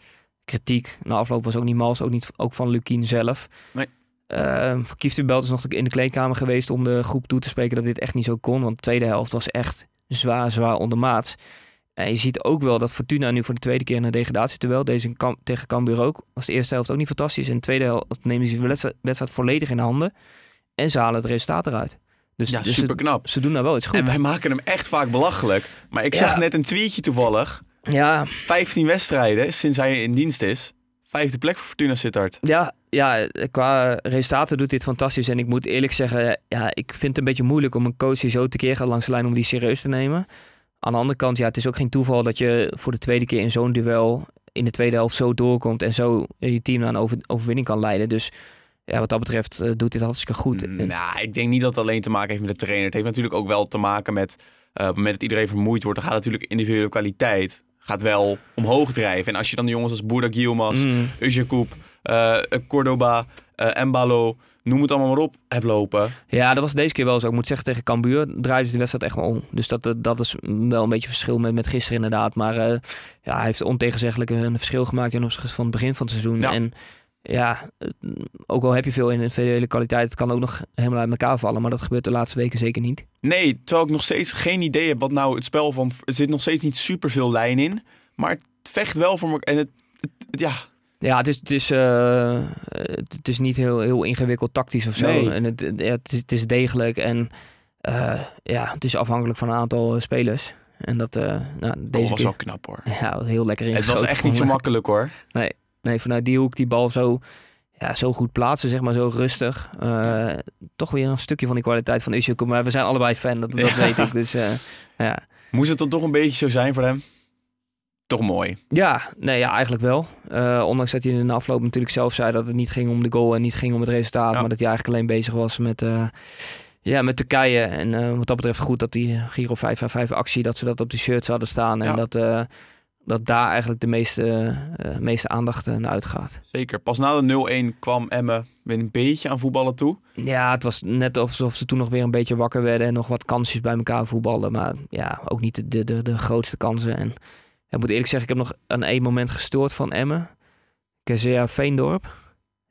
Kritiek na afloop was ook niet mals, ook niet ook van Lukien zelf. Nee. Uh, Kieftenbelt is nog in de kleedkamer geweest om de groep toe te spreken dat dit echt niet zo kon. Want de tweede helft was echt zwaar, zwaar ondermaats. En je ziet ook wel dat Fortuna nu voor de tweede keer in een degradatieduel, deze kam- tegen Cambuur ook, was de eerste helft ook niet fantastisch. En de tweede helft nemen ze de wedstrijd, wedstrijd volledig in handen en ze halen het resultaat eruit. Dus, ja, dus super knap. Ze, ze doen daar wel iets goed. En wij maken hem echt vaak belachelijk. Maar ik ja. zag net een tweetje toevallig. Ja. vijftien wedstrijden sinds hij in dienst is. Vijfde plek voor Fortuna Sittard. Ja, ja, qua resultaten doet dit fantastisch. En ik moet eerlijk zeggen, ja, ik vind het een beetje moeilijk om een coach die zo tekeer gaat langs de lijn om die serieus te nemen. Aan de andere kant, ja, het is ook geen toeval dat je voor de tweede keer in zo'n duel in de tweede helft zo doorkomt en zo je team naar een over- overwinning kan leiden. Dus ja, wat dat betreft uh, doet dit hartstikke goed. Mm, nou, ik denk niet dat het alleen te maken heeft met de trainer. Het heeft natuurlijk ook wel te maken met uh, op het moment dat iedereen vermoeid wordt, dan gaat natuurlijk individuele kwaliteit gaat wel omhoog drijven. En als je dan de jongens als Boerdak Yilmaz, mm. Özjakoub, uh, Cordoba, uh, Mbalo, noem het allemaal maar op, hebt lopen. Ja, dat was deze keer wel zo. Ik moet zeggen, tegen Cambuur draaiden ze de wedstrijd echt wel om. Dus dat, dat is wel een beetje verschil met, met gisteren inderdaad. Maar uh, ja, hij heeft ontegenzeggelijk een verschil gemaakt ten opzichte van het begin van het seizoen. Ja. En ja, ook al heb je veel individuele kwaliteit, het kan ook nog helemaal uit elkaar vallen. Maar dat gebeurt de laatste weken zeker niet. Nee, terwijl ik nog steeds geen idee heb wat nou het spel van... Er zit nog steeds niet superveel lijn in. Maar het vecht wel voor me. En het, het, het, ja... Ja, het is, het is, uh, het is niet heel, heel ingewikkeld tactisch of zo. Nee. En het, het, het is degelijk en uh, ja, het is afhankelijk van een aantal spelers. En dat uh, nou, deze oh, was keer, wel knap hoor. Ja, heel lekker ingeschoten. Het was echt niet zo makkelijk hoor. Nee. Nee, vanuit die hoek die bal zo, ja, zo goed plaatsen, zeg maar, zo rustig. Uh, toch weer een stukje van die kwaliteit van Özcan. Maar we zijn allebei fan, dat, dat ja. weet ik. Dus, uh, ja. Moest het dan toch een beetje zo zijn voor hem? Toch mooi. Ja, nee, ja eigenlijk wel. Uh, ondanks dat hij in de afloop natuurlijk zelf zei dat het niet ging om de goal en niet ging om het resultaat. Ja. Maar dat hij eigenlijk alleen bezig was met, uh, ja, met Turkije. En uh, wat dat betreft goed dat die Giro vijf vijf vijf actie, dat ze dat op die shirts hadden staan. En ja. dat... Uh, dat daar eigenlijk de meeste, uh, meeste aandacht naar uitgaat. Zeker. Pas na de nul-een kwam Emmen weer een beetje aan voetballen toe. Ja, het was net alsof ze toen nog weer een beetje wakker werden en nog wat kansjes bij elkaar voetballen. Maar ja, ook niet de, de, de grootste kansen. En ik moet eerlijk zeggen, ik heb nog aan één moment gestoord van Emmen. Kezea Veendorp.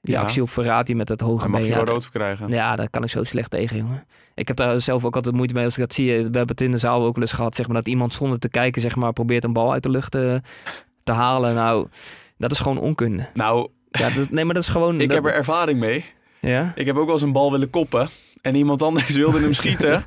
Die ja. actie op verraad, die met dat hoge been. Mag je wel rood voor krijgen. Ja, daar kan ik zo slecht tegen, jongen. Ik heb daar zelf ook altijd moeite mee als ik dat zie. We hebben het in de zaal ook wel eens gehad, zeg maar, dat iemand zonder te kijken, zeg maar, probeert een bal uit de lucht uh, te halen. Nou, dat is gewoon onkunde. Nou, ja, dat, nee, maar dat is gewoon... ik dat... heb er ervaring mee. Ja? Ik heb ook wel eens een bal willen koppen en iemand anders wilde hem schieten.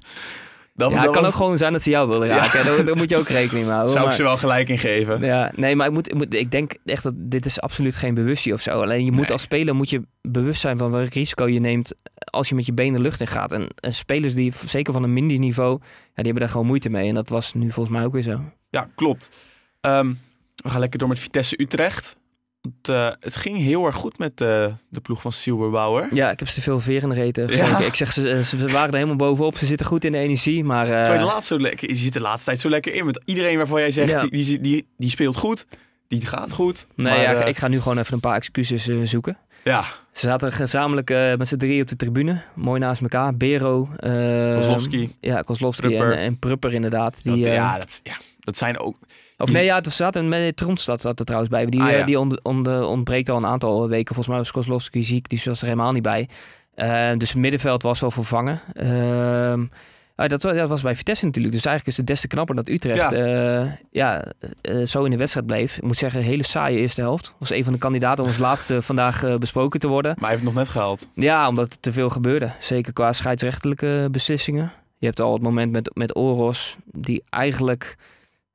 Dat ja, het kan was... ook gewoon zijn dat ze jou wilden raken. Ja. Daar, daar moet je ook rekening mee houden. Zou ik maar... ze wel gelijk in geven. Ja, nee, maar ik, moet, ik, moet, ik denk echt dat dit is absoluut geen bewustzijn of zo. Alleen je moet nee. als speler moet je bewust zijn van welk risico je neemt als je met je benen de lucht in gaat. En, en spelers die, zeker van een minder niveau, ja, die hebben daar gewoon moeite mee. En dat was nu volgens mij ook weer zo. Ja, klopt. Um, we gaan lekker door met Vitesse Utrecht. Het, uh, het ging heel erg goed met uh, de ploeg van Silberbauer. Ja, ik heb ze te veel veren reten. Ja. Ik zeg, ze, ze waren er helemaal bovenop. Ze zitten goed in de energie, maar... Uh... Terwijl je, de laatste, je zit de laatste tijd zo lekker in. Met iedereen waarvan jij zegt, ja. die, die, die, die speelt goed. Die gaat goed. Nee, maar, ja, uh... ik ga nu gewoon even een paar excuses uh, zoeken. Ja. Ze zaten gezamenlijk uh, met z'n drie op de tribune. Mooi naast elkaar. Bero. Uh, Kozlowski. Ja, Kozlowski Prupper. En, en Prupper inderdaad. Die, dat, ja, dat, ja, dat zijn ook... Of nee, ja, het zaten met Trondstad zat er trouwens bij. Die, ah, ja. die on, on, ontbreekt al een aantal weken. Volgens mij was Kozlowski ziek, die was er helemaal niet bij. Uh, dus het middenveld was wel vervangen. Uh, Ah, dat, was, dat was bij Vitesse natuurlijk. Dus eigenlijk is het des te knapper dat Utrecht ja. Uh, ja, uh, zo in de wedstrijd bleef. Ik moet zeggen, een hele saaie eerste helft. Was een van de kandidaten om als laatste vandaag uh, besproken te worden. Maar hij heeft het nog net gehaald. Ja, omdat er te veel gebeurde. Zeker qua scheidsrechtelijke beslissingen. Je hebt al het moment met, met Oros, die eigenlijk...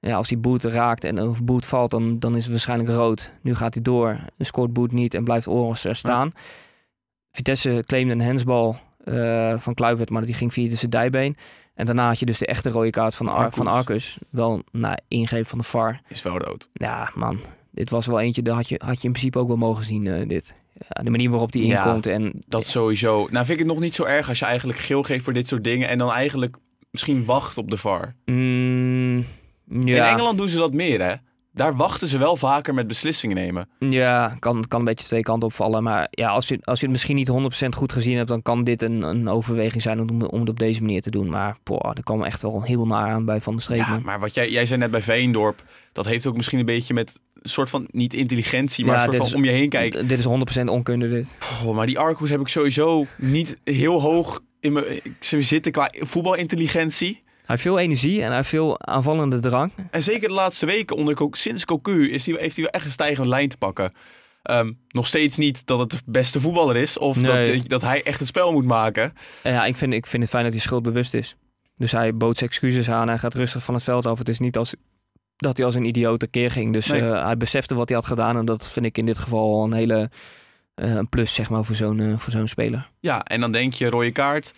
Ja, als die Boet raakt en of Boet valt, dan, dan is het waarschijnlijk rood. Nu gaat hij door, scoort Boet niet en blijft Oros er staan. Ja. Vitesse claimde een handsbal uh, van Kluivert, maar die ging via zijn dijbeen. En daarna had je dus de echte rode kaart van, Ar van Arcus. Wel na ingreep van de V A R. Is wel rood. Ja, man. Dit was wel eentje, dat had je, had je in principe ook wel mogen zien, uh, dit. Ja, de manier waarop die ja, inkomt. En dat sowieso. Nou vind ik het nog niet zo erg als je eigenlijk geel geeft voor dit soort dingen. En dan eigenlijk misschien wacht op de V A R. Mm. Ja. In Engeland doen ze dat meer, hè? Daar wachten ze wel vaker met beslissingen nemen. Ja, kan, kan een beetje twee kanten opvallen. Maar ja, als je, als je het misschien niet honderd procent goed gezien hebt... dan kan dit een, een overweging zijn om, om het op deze manier te doen. Maar boah, er kwam echt wel heel naar aan bij Van der Streep. Ja, maar wat jij, jij zei net bij Veendorp... dat heeft ook misschien een beetje met... een soort van, niet intelligentie, maar ja, soort van is, om je heen kijken. Dit is honderd procent onkunde, dit. Oh, maar die Arcus heb ik sowieso niet heel hoog in mijn... Ze zitten qua voetbalintelligentie... Hij heeft veel energie en hij heeft veel aanvallende drang. En zeker de laatste weken, onder, sinds Cocu, is die, heeft hij wel echt een stijgende lijn te pakken. Um, nog steeds niet dat het de beste voetballer is of nee. dat, dat hij echt het spel moet maken. Ja, ik vind, ik vind het fijn dat hij schuldbewust is. Dus hij bood zijn excuses aan en gaat rustig van het veld af. Het is niet als, dat hij als een idioot tekeer ging. Dus nee. uh, hij besefte wat hij had gedaan en dat vind ik in dit geval een hele uh, een plus zeg maar, voor zo'n uh, voor zo'n speler. Ja, en dan denk je rode kaart...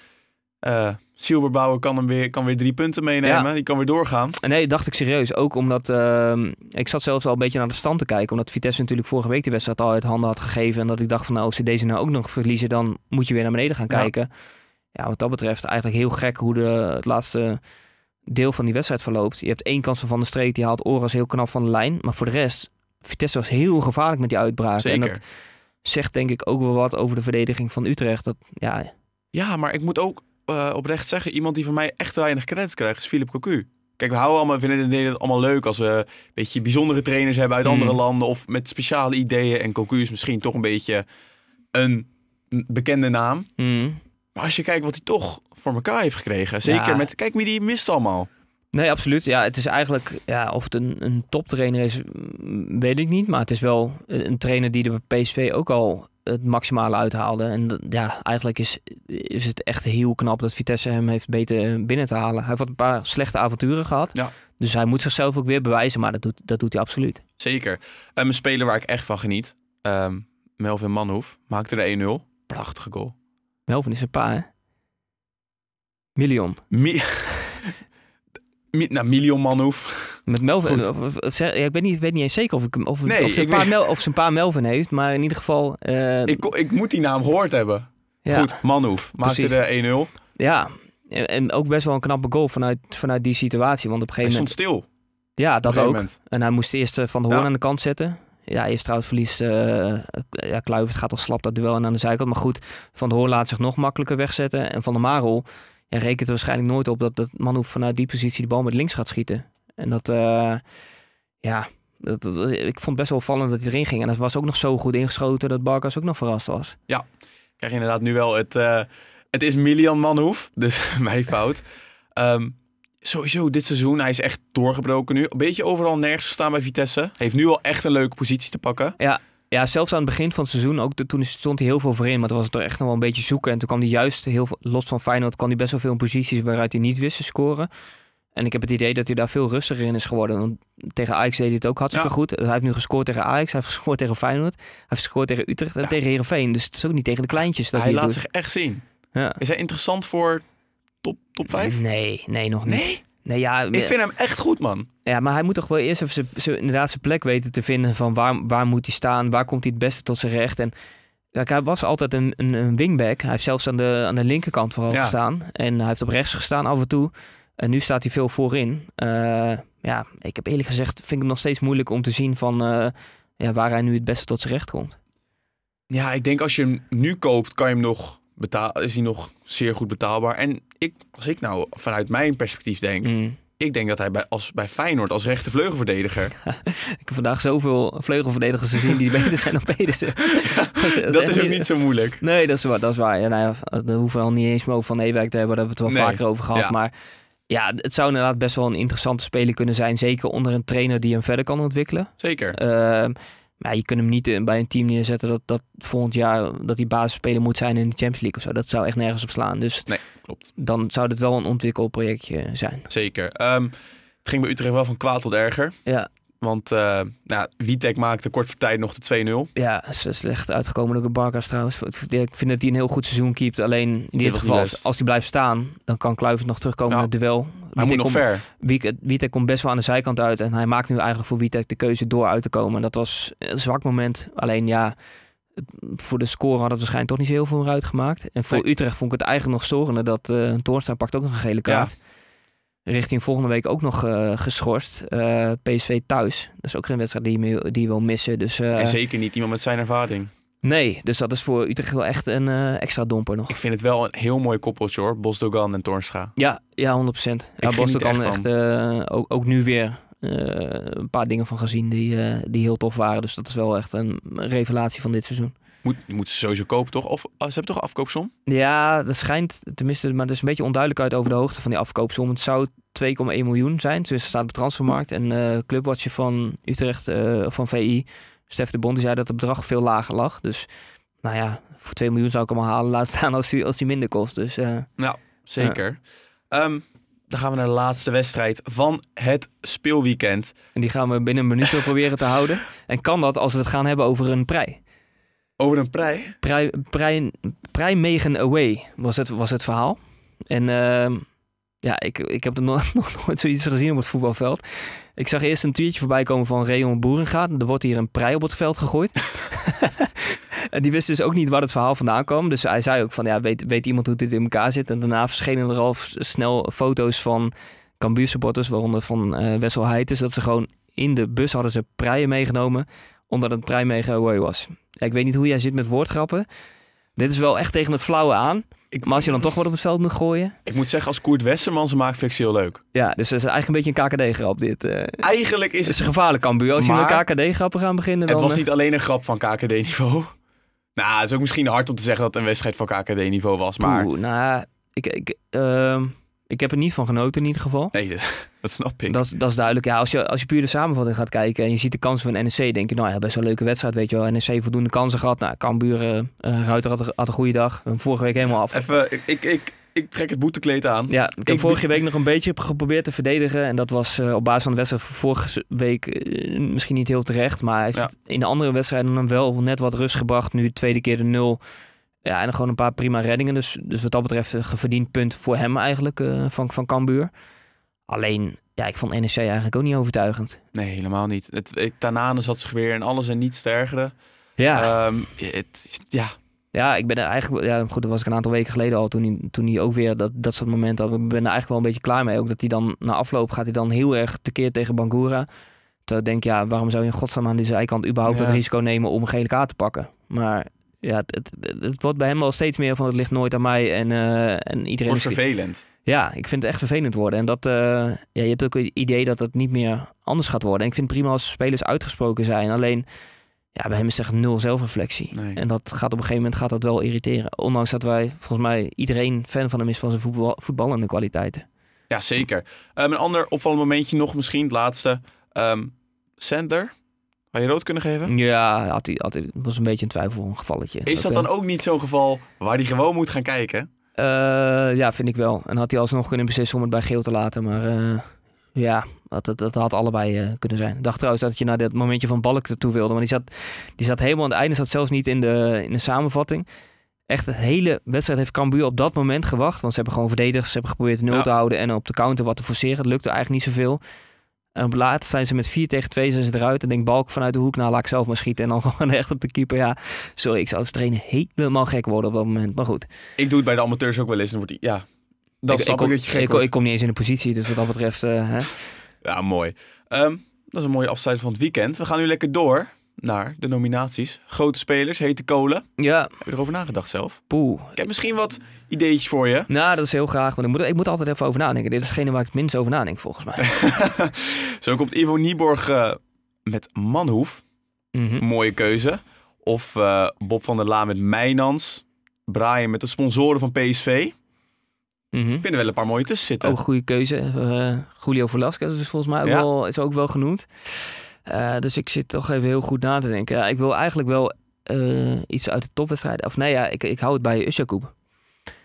Uh, Silberbouwer kan hem weer, kan weer drie punten meenemen. Ja. Die kan weer doorgaan. Nee, dacht ik serieus. Ook omdat... Uh, ik zat zelfs al een beetje naar de stand te kijken. Omdat Vitesse natuurlijk vorige week de wedstrijd al uit handen had gegeven. En dat ik dacht van nou, als ze deze nou ook nog verliezen... dan moet je weer naar beneden gaan kijken. Ja, ja wat dat betreft eigenlijk heel gek hoe de, het laatste deel van die wedstrijd verloopt. Je hebt één kans van Van der Streek. Die haalt Oras heel knap van de lijn. Maar voor de rest... Vitesse was heel gevaarlijk met die uitbraken. Zeker. En dat zegt denk ik ook wel wat over de verdediging van Utrecht. Dat, ja. ja, maar ik moet ook... Uh, oprecht zeggen, iemand die van mij echt weinig credits krijgt is Philippe Cocu. Kijk, we houden allemaal, vinden het allemaal leuk als we een beetje bijzondere trainers hebben uit mm. andere landen of met speciale ideeën. En Cocu is misschien toch een beetje een bekende naam. Mm. Maar als je kijkt wat hij toch voor elkaar heeft gekregen, zeker ja. met, kijk wie die mist allemaal. Nee, absoluut. Ja, het is eigenlijk, ja, of het een, een toptrainer is, weet ik niet. Maar het is wel een trainer die er bij P S V ook al het maximale uithaalde. En ja, eigenlijk is, is het echt heel knap dat Vitesse hem heeft beter binnen te halen. Hij heeft wat een paar slechte avonturen gehad. Ja. Dus hij moet zichzelf ook weer bewijzen, maar dat doet, dat doet hij absoluut. Zeker. Um, een speler waar ik echt van geniet, um, Melvin Manhoef, maakte de één nul. Prachtige goal. Melvin is een pa, hè? Million. Mi Mi nou, Million Manhoef. Met Melvin. Of, of, of, ja, ik weet niet, weet niet eens zeker of, ik, of, nee, of, ze ik weet... Mel, of ze een paar Melvin heeft, maar in ieder geval... Uh... Ik, ik moet die naam gehoord hebben. Ja. Goed, Manhoef maakte de één nul. Ja, en, en ook best wel een knappe goal vanuit, vanuit die situatie. Want op een gegeven hij moment... stond stil. Ja, dat ook. Moment. En hij moest eerst Van de Hoorn ja. aan de kant zetten. Ja, eerst trouwens verliest... Uh, ja, Kluivert gaat al slap dat duel en aan de zijkant. Maar goed, Van de Hoorn laat zich nog makkelijker wegzetten. En Van der Marel ja, rekent er waarschijnlijk nooit op dat, dat Manhoef vanuit die positie de bal met links gaat schieten. En dat, uh, ja, dat, dat, ik vond het best wel opvallend dat hij erin ging. En dat was ook nog zo goed ingeschoten dat Barkas ook nog verrast was. Ja, ik krijg inderdaad nu wel het, uh, het is Milian Manhoef, dus mijn fout. Um, sowieso dit seizoen, hij is echt doorgebroken nu. Een beetje overal nergens gestaan bij Vitesse. Heeft nu al echt een leuke positie te pakken. Ja, ja zelfs aan het begin van het seizoen, ook de, toen stond hij heel veel voorin. Maar toen was het toch echt nog wel een beetje zoeken. En toen kwam hij juist, heel los van Feyenoord, kwam hij best wel veel in posities waaruit hij niet wist te scoren. En ik heb het idee dat hij daar veel rustiger in is geworden. Want tegen Ajax deed hij het ook hartstikke ja. goed. Hij heeft nu gescoord tegen Ajax. Hij heeft gescoord tegen Feyenoord. Hij heeft gescoord tegen Utrecht en ja. tegen Heerenveen. Dus het is ook niet tegen de kleintjes dat hij Hij laat doet. zich echt zien. Ja. Is hij interessant voor top, top vijf? Nee, nee, nog niet. Nee? Nee, ja, ik vind hem echt goed, man. Ja, maar hij moet toch wel eerst even zijn, inderdaad zijn plek weten te vinden. Van waar, waar moet hij staan? Waar komt hij het beste tot zijn recht? En kijk, hij was altijd een, een, een wingback. Hij heeft zelfs aan de, aan de linkerkant vooral ja. gestaan. En hij heeft op rechts gestaan af en toe. En nu staat hij veel voorin. Uh, ja, ik heb eerlijk gezegd, vind ik het nog steeds moeilijk om te zien van uh, ja, waar hij nu het beste tot zijn recht komt. Ja, ik denk als je hem nu koopt, kan je hem nog betalen, is hij nog zeer goed betaalbaar. En ik, als ik nou vanuit mijn perspectief denk, mm. Ik denk dat hij bij, als, bij Feyenoord als rechte vleugelverdediger... Ja, ik heb vandaag zoveel vleugelverdedigers gezien die beter zijn dan Pedersen. Ja, dat, dat, dat is ook niet, niet zo moeilijk. Nee, dat is waar. Dat is waar. Ja, nou ja, we hoeven al niet eens meer over Van Ewijk te hebben. Daar hebben we het wel nee. vaker over gehad. Ja. Maar ja, het zou inderdaad best wel een interessante speler kunnen zijn. Zeker onder een trainer die hem verder kan ontwikkelen. Zeker. Uh, Maar je kunt hem niet bij een team neerzetten dat, dat volgend jaar dat hij basisspeler moet zijn in de Champions League of zo. Dat zou echt nergens op slaan. Dus nee, klopt. Dan zou dit wel een ontwikkelprojectje zijn. Zeker. Um, het ging bij Utrecht wel van kwaad tot erger. Ja. Want uh, nou, Witek maakte kort voor tijd nog de twee nul. Ja, slecht uitgekomen door de Barkas trouwens. Ik vind dat hij een heel goed seizoen keept. Alleen in dit geval, als hij blijft staan, dan kan Kluivert nog terugkomen nou, naar het duel. Hij Witek moet nog kom, ver. Witek komt best wel aan de zijkant uit. En hij maakt nu eigenlijk voor Witek de keuze door uit te komen. En dat was een zwak moment. Alleen ja, voor de score had het waarschijnlijk toch niet zo heel veel meer uitgemaakt. En voor nee. Utrecht vond ik het eigenlijk nog storender dat uh, Toornstra pakt ook nog een gele kaart. Ja. Richting volgende week ook nog uh, geschorst. Uh, P S V thuis. Dat is ook geen wedstrijd die je, die je wil missen. Dus, uh, en zeker niet iemand met zijn ervaring. Nee, dus dat is voor Utrecht wel echt een uh, extra domper nog. Ik vind het wel een heel mooi koppeltje hoor. Bosdogan en Toornstra. Ja, ja, honderd procent. Ja, Bosdogan echt, echt uh, ook, ook nu weer uh, een paar dingen van gezien die, uh, die heel tof waren. Dus dat is wel echt een revelatie van dit seizoen. Moet, je moet ze sowieso kopen, toch? Of ze hebben toch een afkoopsom? Ja, dat schijnt, tenminste, maar er is een beetje onduidelijk uit over de hoogte van die afkoopsom. Het zou twee komma één miljoen zijn, dus het staat op de transfermarkt. En uh, clubwatcher van Utrecht, uh, van V I, Stef de Bond, die zei dat het bedrag veel lager lag. Dus, nou ja, voor twee miljoen zou ik hem al halen. Laat staan als die, als die minder kost. Dus, uh, nou, zeker. Ja. Um, dan gaan we naar de laatste wedstrijd van het speelweekend. En die gaan we binnen een minuut proberen te houden. En kan dat als we het gaan hebben over een prij? Over een prij? Prij, prij, prij Megen Away was het, was het verhaal. En uh, ja, ik, ik heb er nog, nog nooit zoiets gezien op het voetbalveld. Ik zag eerst een tweetje voorbij komen van Rayon Boerenga. Er wordt hier een prij op het veld gegooid. En die wist dus ook niet waar het verhaal vandaan kwam. Dus hij zei ook van, ja, weet, weet iemand hoe dit in elkaar zit? En daarna verschenen er al snel foto's van Cambuur supporters, waaronder van uh, Wessel Heijtens. Dat ze gewoon in de bus hadden ze preien meegenomen, omdat het prij Megen Away was. Ja, ik weet niet hoe jij zit met woordgrappen. Dit is wel echt tegen het flauwe aan. Ik, maar als je dan toch wat op het veld moet gooien... Ik moet zeggen, als Koert Westerman, ze maakt fictie heel leuk. Ja, dus het is eigenlijk een beetje een K K D-grap dit. Uh, eigenlijk is het... Het is een gevaarlijk Cambuur. Als maar, je met K K D-grappen gaan beginnen dan... Het was niet alleen een grap van K K D-niveau. Nou, het is ook misschien hard om te zeggen dat het een wedstrijd van K K D-niveau was, maar... Poeh, nou, ik, ik, uh, ik heb er niet van genoten in ieder geval. Nee, dat, dat snap ik. Dat, dat is duidelijk. Ja, als je, als je puur de samenvatting gaat kijken en je ziet de kansen van N E C, denk je, nou ja, best wel een leuke wedstrijd, weet je wel. N E C voldoende kansen gehad. Nou, Cambuur, uh, Ruiter had een, had een goede dag. Vorige week helemaal af. Even, ik, ik, ik, ik trek het boetekleed aan. Ja, ik, ik heb vorige week nog een beetje geprobeerd te verdedigen en dat was uh, op basis van de wedstrijd van vorige week uh, misschien niet heel terecht, maar hij heeft ja. in de andere wedstrijden dan wel net wat rust gebracht. Nu de tweede keer de nul. Ja, en dan gewoon een paar prima reddingen. Dus, dus wat dat betreft een geverdiend punt voor hem eigenlijk uh, van, van Cambuur. Alleen, ja, ik vond N E C eigenlijk ook niet overtuigend. Nee, helemaal niet. Het, Tanane zat zich weer in alles en niets te ergeren. Ja. Um, het, ja. Ja, ik ben er eigenlijk... Ja, goed, dat was ik een aantal weken geleden al toen hij, toen hij ook weer dat, dat soort momenten had. Ik ben er eigenlijk wel een beetje klaar mee. Ook dat hij dan na afloop gaat hij dan heel erg tekeer tegen Bangura. Terwijl ik denk, ja, waarom zou je in godsnaam aan deze zijkant überhaupt ja. dat risico nemen om een gele kaart te pakken? Maar... Ja, het, het, het wordt bij hem wel steeds meer van het ligt nooit aan mij en, uh, en iedereen... Het wordt vervelend. Ja, ik vind het echt vervelend worden. En dat, uh, ja, je hebt ook het idee dat het niet meer anders gaat worden. En ik vind het prima als spelers uitgesproken zijn. Alleen, ja, bij hem is echt nul zelfreflectie. Nee. En dat gaat op een gegeven moment gaat dat wel irriteren. Ondanks dat wij, volgens mij, iedereen fan van hem is van zijn voetbal, voetballende kwaliteiten. Ja, zeker. Um, een ander opvallend momentje nog misschien, het laatste. Um, Sander... Had je rood kunnen geven? Ja, had hij, had hij, was een beetje een twijfel, een gevalletje. Is dat, dat dan ook niet zo'n geval waar hij gewoon moet gaan kijken? Uh, ja, vind ik wel. En had hij alsnog kunnen beslissen om het bij geel te laten. Maar uh, ja, dat, dat, dat had allebei uh, kunnen zijn. Ik dacht trouwens dat je naar dat momentje van Balk ertoe wilde. Maar die zat, die zat helemaal aan het einde, zat zelfs niet in de, in de samenvatting. Echt de hele wedstrijd heeft Cambuur op dat moment gewacht. Want ze hebben gewoon verdedigd, ze hebben geprobeerd nul ja. te houden en op de counter wat te forceren. Het lukte eigenlijk niet zoveel. En op laatst zijn ze met vier tegen twee zijn ze eruit. En denk Balk vanuit de hoek, nou laat ik zelf maar schieten. En dan gewoon echt op de keeper. Ja, sorry, ik zou als trainer helemaal gek worden op dat moment. Maar goed. Ik doe het bij de amateurs ook wel eens. Dan wordt die, ja, dat ik, ik, kom, dat je gek ik, ik kom niet eens in de positie, dus wat dat betreft... Uh, hè. Ja, mooi. Um, dat is een mooie afsluiting van het weekend. We gaan nu lekker door naar de nominaties. Grote spelers, hete kolen. Ja. Heb je erover nagedacht zelf? Poeh. Ik heb misschien wat ideetjes voor je. Nou, dat is heel graag. Want ik moet, ik moet altijd even over nadenken. Dit is degene waar ik het minst over nadenk, volgens mij. Zo komt Ivo Nieborg uh, met Manhoef. Mm-hmm. Mooie keuze. Of uh, Bob van der Laan met Mijnans. Brian met de sponsoren van P S V. Mm-hmm. Ik vind er wel een paar mooie tussen zitten. Ook een goede keuze. Uh, Julio Velasquez is volgens mij ook, ja. wel, is ook wel genoemd. Uh, dus ik zit toch even heel goed na te denken. Ja, ik wil eigenlijk wel uh, iets uit de topwedstrijd. Of nee, ja, ik, ik hou het bij Usjakoub.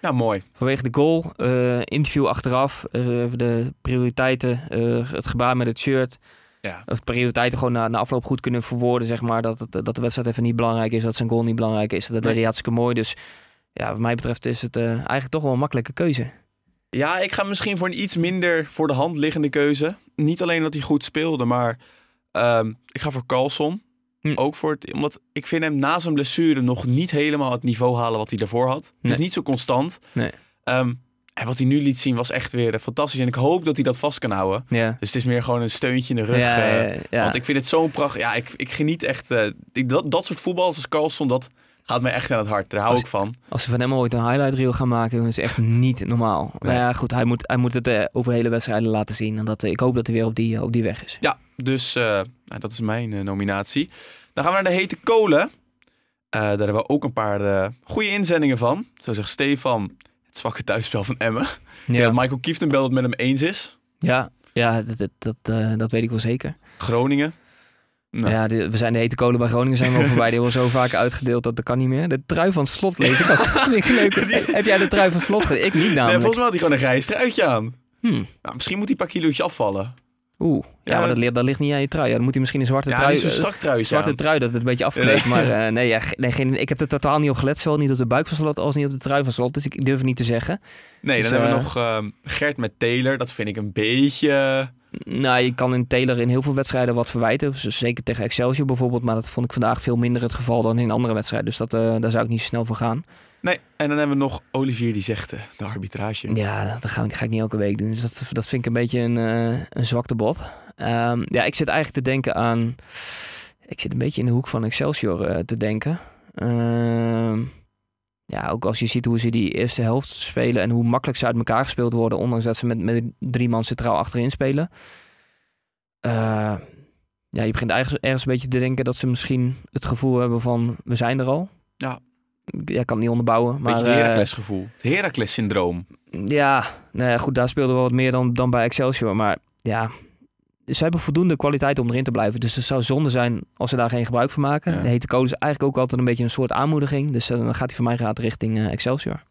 Ja, mooi. Vanwege de goal, uh, interview achteraf, uh, de prioriteiten, uh, het gebaar met het shirt. Ja. Of prioriteiten gewoon na, na afloop goed kunnen verwoorden, zeg maar. Dat, dat, dat de wedstrijd even niet belangrijk is, dat zijn goal niet belangrijk is. Dat deed hij hartstikke mooi. Dus ja, wat mij betreft is het uh, eigenlijk toch wel een makkelijke keuze. Ja, ik ga misschien voor een iets minder voor de hand liggende keuze. Niet alleen dat hij goed speelde, maar... Um, ik ga voor Karlsson. Hm. Ook voor het, omdat ik vind hem na zijn blessure nog niet helemaal het niveau halen wat hij daarvoor had. Nee. Het is niet zo constant. Nee. Um, en wat hij nu liet zien was echt weer fantastisch. En ik hoop dat hij dat vast kan houden. Ja. Dus het is meer gewoon een steuntje in de rug. Ja, ja, ja, ja. Want ik vind het zo'n prachtig... Ja, ik, ik geniet echt... Uh, ik, dat, dat soort voetbal als Karlsson, dat gaat mij echt aan het hart. Daar hou als, ik van. Als we van hem ooit een highlight reel gaan maken, dat is echt niet normaal. Nee. Maar ja, goed, hij moet, hij moet het uh, over hele wedstrijden laten zien. En dat, uh, ik hoop dat hij weer op die, uh, op die weg is. Ja. Dus uh, nou, dat is mijn uh, nominatie. Dan gaan we naar de hete kolen. Uh, daar hebben we ook een paar uh, goede inzendingen van. Zo zegt Stefan, het zwakke thuisspel van Emmen. Ja. Dat Michael Kieftenbel dat het met hem eens is. Ja, ja dat, dat, dat, uh, dat weet ik wel zeker. Groningen. Nou. Ja, de, we zijn de hete kolen bij Groningen zijn we al voorbij. Die hebben we zo vaak uitgedeeld dat dat kan niet meer. De trui van Slot lees ik ook. Heb jij de trui van Slot gelezen? Ik niet namelijk. Nee, volgens mij had hij gewoon een grijs truitje aan. Hmm. Nou, misschien moet hij een paar kilo's afvallen. Oeh, ja, ja, maar dat ligt, dat ligt niet aan je trui. Ja, dan moet hij misschien een zwarte ja, trui... Een strak trui, zwarte trui, dat het een beetje afkleedt. Ja. Maar uh, nee, ja, nee geen, ik heb het totaal niet op gelet. Zowel niet op de buik van Slot als niet op de trui van Slot. Dus ik durf het niet te zeggen. Nee, dus, dan uh, hebben we nog uh, Gert met Taylor. Dat vind ik een beetje... Nou, je kan in Taylor in heel veel wedstrijden wat verwijten. Dus zeker tegen Excelsior bijvoorbeeld. Maar dat vond ik vandaag veel minder het geval dan in andere wedstrijden. Dus dat, uh, daar zou ik niet zo snel voor gaan. Nee, en dan hebben we nog Olivier die zegt uh, de arbitrage. Ja, dat ga ik, dat ga ik niet elke week doen. Dus dat, dat vind ik een beetje een, uh, een zwakte bot. Um, ja, ik zit eigenlijk te denken aan... Ik zit een beetje in de hoek van Excelsior uh, te denken. Uh, ja, ook als je ziet hoe ze die eerste helft spelen... en hoe makkelijk ze uit elkaar gespeeld worden... ondanks dat ze met, met drie man centraal achterin spelen. Uh, ja, je begint eigenlijk ergens een beetje te denken... dat ze misschien het gevoel hebben van... we zijn er al. Ja. Ja, ik kan het niet onderbouwen. Maar, beetje het Heracles-gevoel. Het Heracles-syndroom. Ja, nou ja, goed, daar speelden we wat meer dan, dan bij Excelsior. Maar ja, ze hebben voldoende kwaliteit om erin te blijven. Dus het zou zonde zijn als ze daar geen gebruik van maken. Ja. De hete kolen is eigenlijk ook altijd een beetje een soort aanmoediging. Dus uh, dan gaat hij van mij gaat richting uh, Excelsior.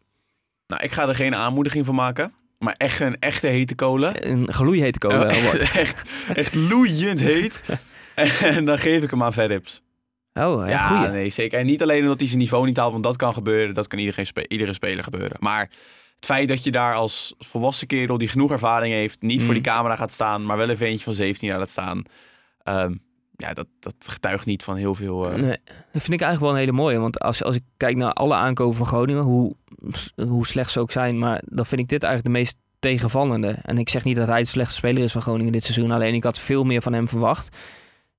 Nou, ik ga er geen aanmoediging van maken. Maar echt een echte hete kolen. Een gloeihete kolen. Oh, echt, echt, echt loeiend heet. En dan geef ik hem aan Verrips. Oh, ja, goeie. Nee, zeker. En niet alleen omdat hij zijn niveau niet haalt, want dat kan gebeuren. Dat kan iedereen spe iedere speler gebeuren. Maar het feit dat je daar als volwassen kerel die genoeg ervaring heeft, niet mm. voor die camera gaat staan, maar wel een ventje van zeventien jaar laat staan. Um, ja, dat, dat getuigt niet van heel veel... Uh... Nee, dat vind ik eigenlijk wel een hele mooie. Want als, als ik kijk naar alle aankopen van Groningen, hoe, hoe slecht ze ook zijn, maar dan vind ik dit eigenlijk de meest tegenvallende. En ik zeg niet dat hij de slechtste speler is van Groningen dit seizoen. Alleen ik had veel meer van hem verwacht.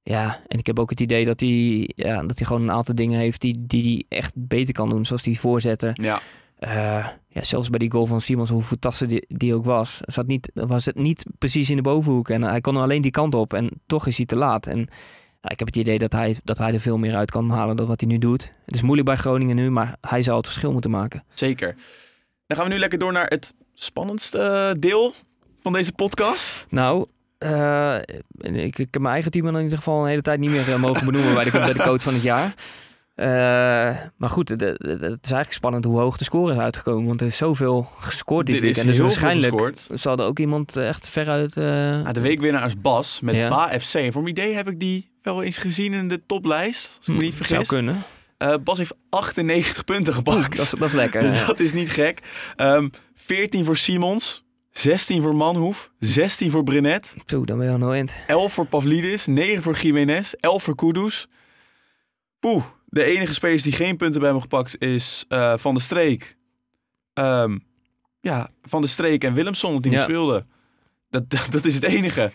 Ja, en ik heb ook het idee dat hij, ja, dat hij gewoon een aantal dingen heeft die, die, die echt beter kan doen. Zoals die voorzetten. Ja. Uh, ja, zelfs bij die goal van Simons, hoe fantastisch die, die ook was. Zat niet, was het niet precies in de bovenhoek. En hij kon alleen die kant op. En toch is hij te laat. En ja, ik heb het idee dat hij, dat hij er veel meer uit kan halen dan wat hij nu doet. Het is moeilijk bij Groningen nu, maar hij zou het verschil moeten maken. Zeker. Dan gaan we nu lekker door naar het spannendste deel van deze podcast. Nou... Uh, ik, ik heb mijn eigen team in ieder geval een hele tijd niet meer uh, mogen benoemen bij de, bij de coach van het jaar. Uh, maar goed, het is eigenlijk spannend hoe hoog de score is uitgekomen. Want er is zoveel gescoord dit, dit weekend. En dus waarschijnlijk zal er ook iemand echt veruit... Uh... Ah, de weekwinnaar is Bas met ja. B A F C. En voor mijn idee heb ik die wel eens gezien in de toplijst. Als ik me niet vergis. Zou kunnen. Uh, Bas heeft achtennegentig punten gepakt. Dat is, dat is lekker. Dat is niet gek. Um, veertien voor Simons. zestien voor Manhoef, zestien voor Brenet. Toe, dan ben je al nooit eind. elf voor Pavlidis, negen voor Giménez, elf voor Kudus. Poeh, de enige spelers die geen punten bij hem gepakt is uh, Van der Streek. Um, ja, Van der Streek en Willemson, die ja. speelden. Dat, dat, dat is het enige.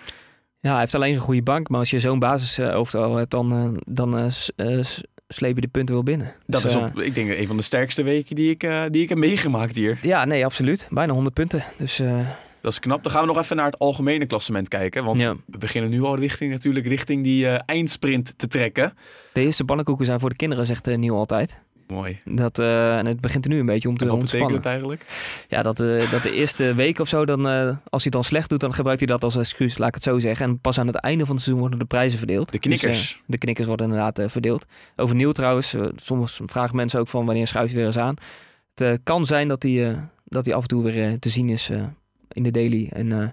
Ja, hij heeft alleen een goede bank. Maar als je zo'n basis uh, overal hebt, dan, uh, dan uh, uh, sleep je de punten wel binnen. Dat dus, is op, uh, ik denk een van de sterkste weken die ik, uh, die ik heb meegemaakt hier. Ja, nee, absoluut. Bijna honderd punten. Dus... Uh, dat is knap. Dan gaan we nog even naar het algemene klassement kijken. Want ja. we beginnen nu al richting, natuurlijk, richting die uh, eindsprint te trekken. De eerste pannenkoeken zijn voor de kinderen, zegt uh, Nieuw altijd. Mooi. Dat, uh, en het begint er nu een beetje om te ontspannen. Wat betekent het eigenlijk? Ja, dat, uh, dat de eerste week of zo, dan, uh, als hij het dan slecht doet, dan gebruikt hij dat als excuus, laat ik het zo zeggen. En pas aan het einde van het seizoen worden de prijzen verdeeld. De knikkers. Dus, uh, de knikkers worden inderdaad uh, verdeeld. Overnieuw trouwens, uh, soms vragen mensen ook van wanneer schuift hij weer eens aan. Het uh, kan zijn dat hij, uh, dat hij af en toe weer uh, te zien is... Uh, in de daily. En uh,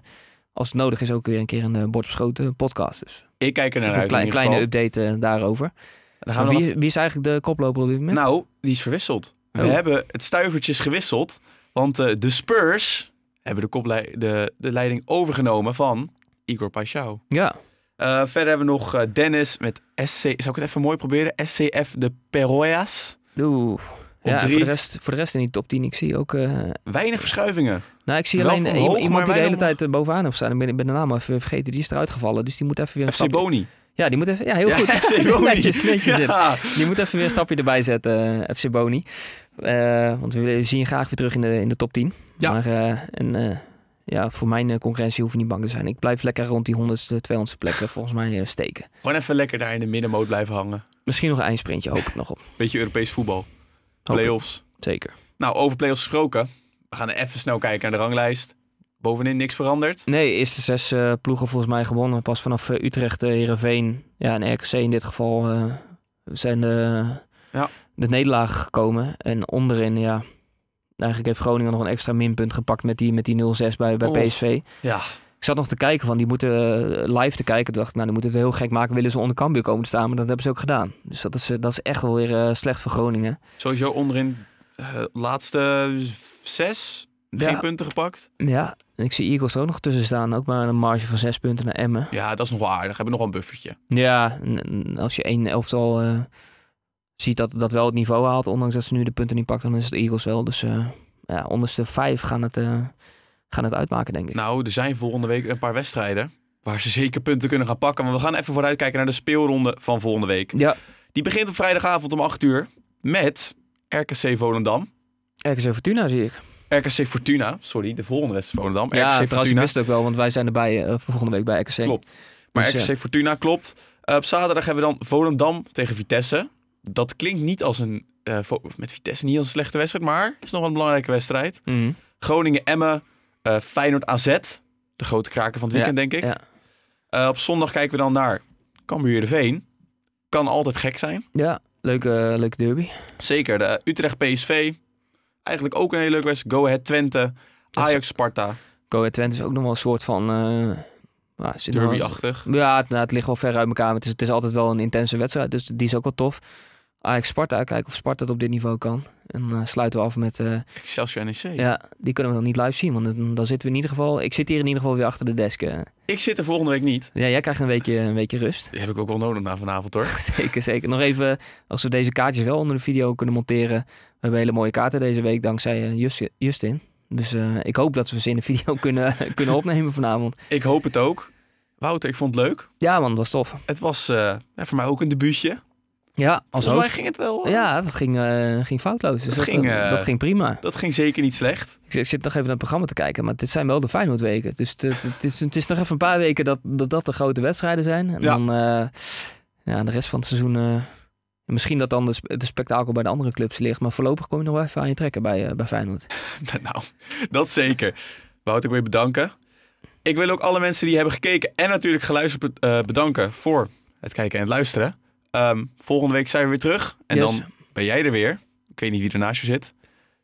als het nodig is ook weer een keer een uh, bord op schoot uh, podcast. Dus ik kijk er naar uit. Een kleine, kleine update uh, daarover. Dan gaan we wie, af... wie is eigenlijk de koploper op dit moment? Nou, die is verwisseld. Oh. We hebben het stuivertjes gewisseld. Want uh, de Spurs hebben de, de, de leiding overgenomen van Igor Paixão. Ja. Uh, verder hebben we nog uh, Dennis met S C... Zou ik het even mooi proberen? S C F de Peroias. Oeh. Ja, voor de, rest, voor de rest in die top tien, ik zie ook... Uh, Weinig verschuivingen. Nou, ik zie alleen hoog, iemand die de hele tijd uh, bovenaan heeft staan. Ik ben, ben de naam even vergeten, die is eruit gevallen. Dus die moet even weer een F C stapje... Boni. Ja, die moet even... Ja, heel ja, goed. netjes, netjes. Ja. Die moet even weer een stapje erbij zetten, uh, F C Boni. Uh, want we zien graag weer terug in de, in de top tien. Ja. Maar uh, en, uh, ja, voor mijn uh, concurrentie hoeven niet bang te zijn. Ik blijf lekker rond die honderdste, tweehonderdste plekken volgens mij uh, steken. Gewoon even lekker daar in de middenmoot blijven hangen. Misschien nog een eindsprintje, hoop ik nog op. Beetje Europees voetbal. Playoffs. Zeker. Nou, over playoffs gesproken. We gaan even snel kijken naar de ranglijst. Bovenin niks veranderd. Nee, eerste zes uh, ploegen volgens mij gewonnen. Pas vanaf uh, Utrecht, uh, Heerenveen ja, en R K C in dit geval uh, zijn de, ja. de nederlaag gekomen. En onderin, ja, eigenlijk heeft Groningen nog een extra minpunt gepakt met die, met die nul zes bij, bij oh. P S V. Ja. Ik zat nog te kijken, van die moeten uh, live te kijken. Toen dacht ik, nou, die moeten het heel gek maken. Willen ze onder Cambuur komen te staan, maar dat hebben ze ook gedaan. Dus dat is, uh, dat is echt wel weer uh, slecht voor Groningen. Sowieso onderin uh, laatste zes, ja. geen punten gepakt. Ja, en ik zie Eagles er ook nog tussen staan. Ook maar een marge van zes punten naar Emmen. Ja, dat is nog wel aardig. Hebben nog wel een buffertje. Ja, als je één elftal uh, ziet dat dat wel het niveau haalt. Ondanks dat ze nu de punten niet pakken, dan is het Eagles wel. Dus uh, ja, onderste vijf gaan het... Uh, gaan het uitmaken, denk ik. Nou, er zijn volgende week een paar wedstrijden waar ze zeker punten kunnen gaan pakken. Maar we gaan even vooruitkijken naar de speelronde van volgende week. Ja. Die begint op vrijdagavond om acht uur met R K C Volendam. R K C Fortuna, zie ik. R K C Fortuna, sorry, de volgende wedstrijd Volendam. R K C ja, Fortuna. Trouwens, ik wist het ook wel, want wij zijn erbij uh, volgende week bij R K C. Klopt. Maar dus, R K C ja. Fortuna, klopt. Uh, op zaterdag hebben we dan Volendam tegen Vitesse. Dat klinkt niet als een... Uh, met Vitesse niet als een slechte wedstrijd, maar is nog wel een belangrijke wedstrijd. Mm. Groningen-Emmen. Uh, Feyenoord A Z, de grote kraker van het weekend, ja, denk ik. Ja. Uh, op zondag kijken we dan naar Cambuur Heerenveen. Kan altijd gek zijn. Ja, leuke, uh, leuke derby. Zeker, de, uh, Utrecht P S V. Eigenlijk ook een hele leuke wedstrijd. Go Ahead Twente, Ajax Sparta. Go Ahead Twente is ook nog wel een soort van... Uh, nou, derby-achtig. Ja, het, nou, het ligt wel ver uit elkaar. Maar het, is, het is altijd wel een intense wedstrijd, dus die is ook wel tof. Ajax Sparta, kijken of Sparta het op dit niveau kan. En uh, sluiten we af met... Uh, Excelsior N E C. Ja, die kunnen we dan niet live zien. Want dan, dan zitten we in ieder geval... Ik zit hier in ieder geval weer achter de desk. Uh. Ik zit er volgende week niet. Ja, jij krijgt een weekje, een weekje rust. Die heb ik ook wel nodig na vanavond, hoor. Zeker, zeker. Nog even, als we deze kaartjes wel onder de video kunnen monteren. We hebben hele mooie kaarten deze week dankzij uh, Just, Justin. Dus uh, ik hoop dat we ze in de video kunnen, kunnen opnemen vanavond. Ik hoop het ook. Wouter, ik vond het leuk. Ja man, dat was tof. Het was uh, voor mij ook een debuutje. Ja, als volgens mij ging het wel. Ja, dat ging, uh, ging foutloos. Dus dat, ging, dat, uh, dat ging prima. Dat ging zeker niet slecht. Ik, ik zit nog even naar het programma te kijken, maar dit zijn wel de Feyenoordweken. Dus het, het, is, het is nog even een paar weken dat dat, dat de grote wedstrijden zijn. En ja. dan uh, ja, de rest van het seizoen... Uh, misschien dat dan de, sp de spektakel bij de andere clubs ligt. Maar voorlopig kom je nog wel even aan je trekken bij, uh, bij Feyenoord. Nou, dat zeker. Wouter, ik wil je bedanken. Ik wil ook alle mensen die hebben gekeken en natuurlijk geluisterd uh, bedanken voor het kijken en het luisteren. Um, volgende week zijn we weer terug. En yes. dan ben jij er weer. Ik weet niet wie er naast je zit.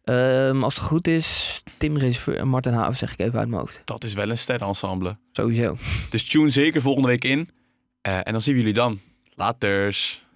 Um, als het goed is, Timber en Martin Haven, zeg ik even uit mijn hoofd. Dat is wel een sterrenensemble. Sowieso. Dus tune zeker volgende week in. Uh, en dan zien we jullie dan. Laters.